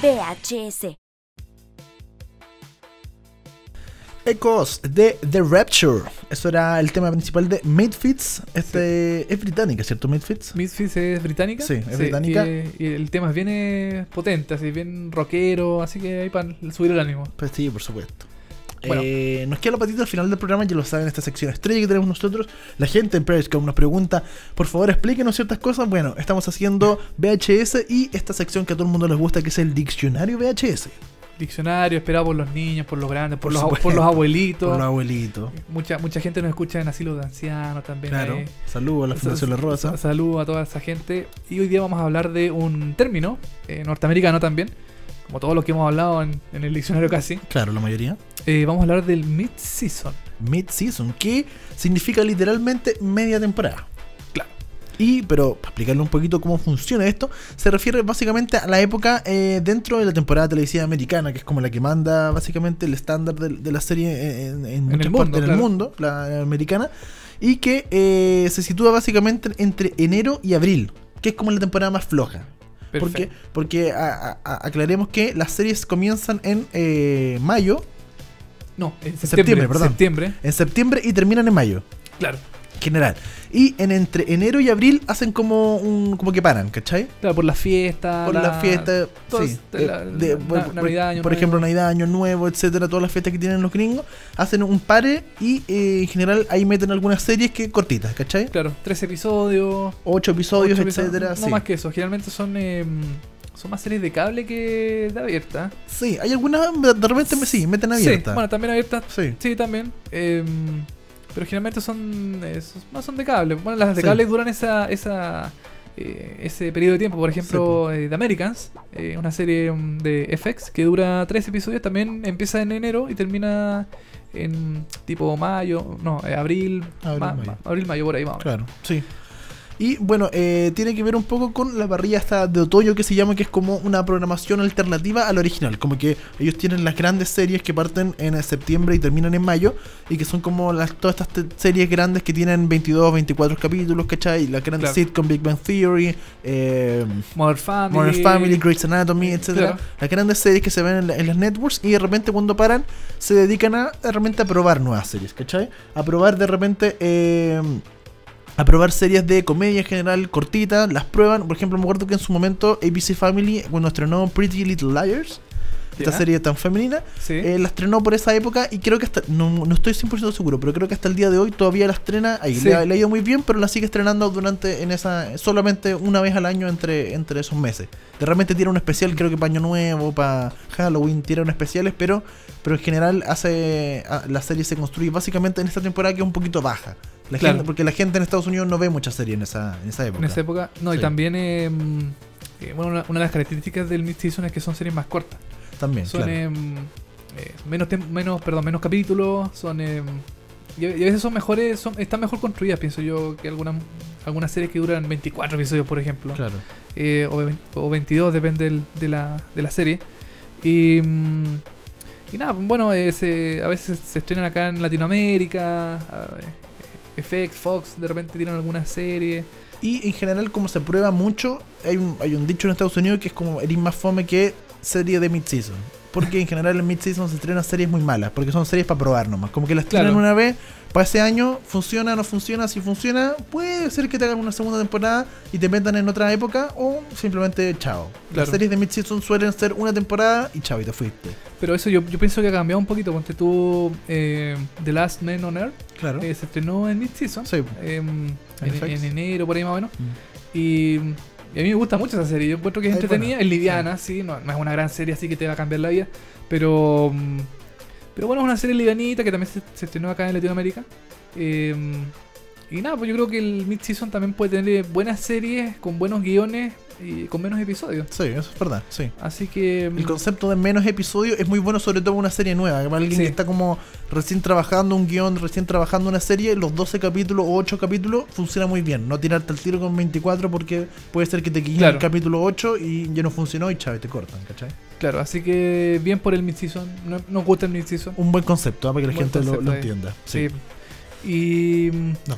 VHS. Ecos de The Rapture. Eso era el tema principal de Misfits. Sí. Es británica, ¿cierto? Misfits. Misfits es británica. Sí, es británica. Y el tema es bien potente, así bien rockero, así que ahí para subir el ánimo. Pues sí, por supuesto. Bueno. Nos queda la patita al final del programa, ya lo saben, esta sección estrella que tenemos nosotros. La gente en Periscope nos pregunta, por favor explíquenos ciertas cosas. Bueno, estamos haciendo VHS y esta sección que a todo el mundo les gusta, que es el diccionario VHS. Diccionario esperado por los niños, por los grandes, por los abuelitos. Por los abuelitos. Mucha gente nos escucha en asilos de ancianos también. Claro, saludos a la Fundación La Rosa. Saludos a toda esa gente. Y hoy día vamos a hablar de un término norteamericano también, como todos los que hemos hablado en el diccionario casi. Claro, la mayoría. Vamos a hablar del mid-season. Mid-season, que significa literalmente media temporada. Y, pero para explicarle un poquito cómo funciona esto, se refiere básicamente a la época dentro de la temporada televisiva americana, que es como la que manda básicamente el estándar de la serie en muchas partes del mundo, la americana, y que se sitúa básicamente entre enero y abril, que es como la temporada más floja. Perfecto. Porque aclaremos que las series comienzan en mayo. No, en septiembre, perdón. Septiembre. En septiembre y terminan en mayo. Claro. General. Y entre enero y abril hacen como como que paran, ¿cachai? Claro, por las fiestas. Por las fiestas, sí. Por ejemplo, Navidad, Año Nuevo, etcétera, todas las fiestas que tienen los gringos, hacen un pare y en general ahí meten algunas series que cortitas, ¿cachai? Claro, 3 episodios. 8 episodios, etcétera. No más que eso, generalmente son más series de cable que de abierta. Sí, hay algunas, de repente sí, meten abierta. Sí, bueno, también abierta. Sí, sí también. Pero generalmente son de cable. Bueno, las de cable duran ese periodo de tiempo. Por ejemplo, The Americans, una serie de FX que dura 3 episodios. También empieza en enero y termina en tipo mayo, no, abril, mayo, por ahí vamos. Claro, sí. Y bueno, tiene que ver un poco con la parrilla hasta de otoño que se llama, que es como una programación alternativa al original. Como que ellos tienen las grandes series que parten en septiembre y terminan en mayo, y que son como todas estas series grandes que tienen 22, 24 capítulos, ¿cachai? La gran sitcom Big Bang Theory, Modern Family, Grey's Anatomy, etc. Claro. Las grandes series que se ven en las networks, y de repente cuando paran se dedican a probar nuevas series, ¿cachai? A probar de repente... A probar series de comedia en general, cortitas, las prueban. Por ejemplo, me acuerdo que en su momento ABC Family, cuando estrenó Pretty Little Liars, esta serie tan femenina, la estrenó por esa época, y creo que hasta, no estoy 100% seguro, pero creo que hasta el día de hoy todavía la estrena, ahí le ha ido muy bien, pero la sigue estrenando solamente una vez al año entre esos meses. De repente tiene un especial, creo que para Año Nuevo, para Halloween, tiene unos especiales, pero en general la serie se construye básicamente en esta temporada, que es un poquito baja. Porque la gente en Estados Unidos no ve muchas series en esa época. En esa época, no, y también, bueno, una de las características del mid-season es que son series más cortas. También, menos capítulos, son... Y a veces son mejores, están mejor construidas, pienso yo, que algunas series que duran 24 episodios, por ejemplo. Claro. O 22, depende de la serie. Y nada, bueno, a veces se estrenan acá en Latinoamérica... FX, Fox, de repente tienen alguna serie. Y en general, como se prueba mucho, hay un dicho en Estados Unidos que es como eres más fome que serie de mid-season. Porque en general en mid-season se estrenan series muy malas, porque son series para probar nomás. Como que las estrenan una vez, para ese año, funciona, no funciona. Si funciona, puede ser que te hagan una segunda temporada y te metan en otra época, o simplemente chao. Las series de mid-season suelen ser una temporada y chao, y te fuiste. Pero eso yo pienso que ha cambiado un poquito. Ponte tú The Last Man on Earth. Claro. Se estrenó en mid-season. Sí. En enero, por ahí más o menos. Mm. Y a mí me gusta mucho esa serie. Yo encuentro que es entretenida, es liviana, sí. No es una gran serie así que te va a cambiar la vida. Pero bueno, es una serie livianita que también se estrenó acá en Latinoamérica. Y nada, pues yo creo que el mid-season también puede tener buenas series con buenos guiones y con menos episodios. Sí, eso es verdad, sí. Así que... El concepto de menos episodios es muy bueno, sobre todo en una serie nueva. Alguien que está como recién trabajando un guión, recién trabajando una serie, los 12 capítulos o 8 capítulos funciona muy bien. No tirarte al tiro con 24, porque puede ser que te quiten el capítulo 8 y ya no funcionó y chave, te cortan, ¿cachai? Claro, así que bien por el mid-season. Nos gusta el mid-season. Un buen concepto, para que la gente lo entienda. Sí. Y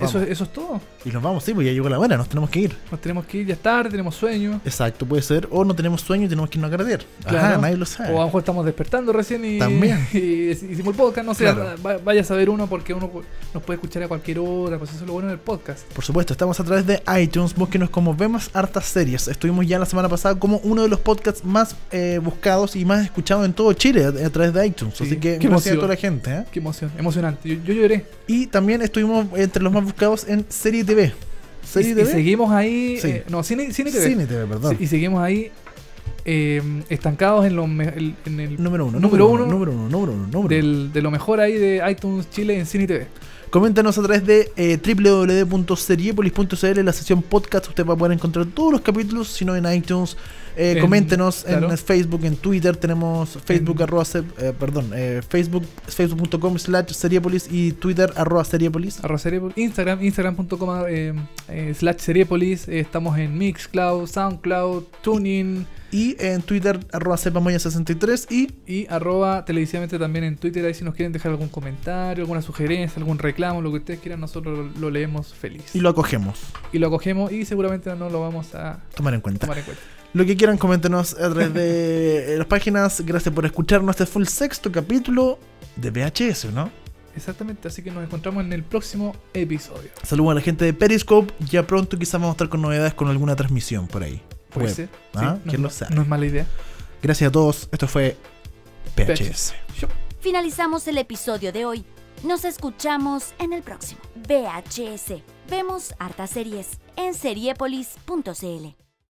eso es todo. Y nos vamos, sí, pues ya llegó la hora, nos tenemos que ir. Nos tenemos que ir, ya es tarde, tenemos sueño. Exacto, puede ser, o no tenemos sueño y tenemos que irnos a carretear. Claro. Ajá, nadie lo sabe. O a lo mejor estamos despertando recién y también hicimos el podcast, no sé, claro. Vaya a saber uno, porque uno nos puede escuchar a cualquier hora, pues eso es lo bueno del podcast. Por supuesto, estamos a través de iTunes, búsquenos como Vemos Hartas Series. Estuvimos ya la semana pasada como uno de los podcasts más buscados y más escuchados en todo Chile a través de iTunes, sí. Así que gracias a toda la gente, ¿eh? Qué emoción, emocionante, yo lloré. Y también estuvimos entre los más buscados en Serie TV. Serie TV. Y seguimos ahí, sí. No, Cine TV. Cine TV, perdón. Y seguimos ahí estancados en, el número uno de lo mejor ahí de iTunes Chile en Cine TV. Coméntanos a través de www.seriépolis.cl, la sección podcast. Usted va a poder encontrar todos los capítulos, si no en iTunes. Coméntenos, claro, en Facebook, en Twitter. Tenemos Facebook, facebook.com/seriépolis y Twitter @seriépolis. Instagram.com/seriépolis. Estamos en Mixcloud, Soundcloud, TuneIn. Y en Twitter @cepamoya63 y @televisivamente también en Twitter. Ahí si nos quieren dejar algún comentario, alguna sugerencia, algún reclamo, lo que ustedes quieran, nosotros lo leemos feliz. Y lo acogemos. Y lo acogemos y seguramente no lo vamos a tomar en cuenta. Lo que quieran, coméntenos a través de las páginas. Gracias por escucharnos. Este fue el 6º capítulo de VHS, ¿no? Exactamente, así que nos encontramos en el próximo episodio. Saludos a la gente de Periscope. Ya pronto quizás vamos a estar con novedades, con alguna transmisión por ahí. Puede ser. ¿Ah? Sí, ¿quién lo sabe? No es mala idea. Gracias a todos. Esto fue VHS. Finalizamos el episodio de hoy. Nos escuchamos en el próximo. VHS. Vemos hartas series en seriépolis.cl.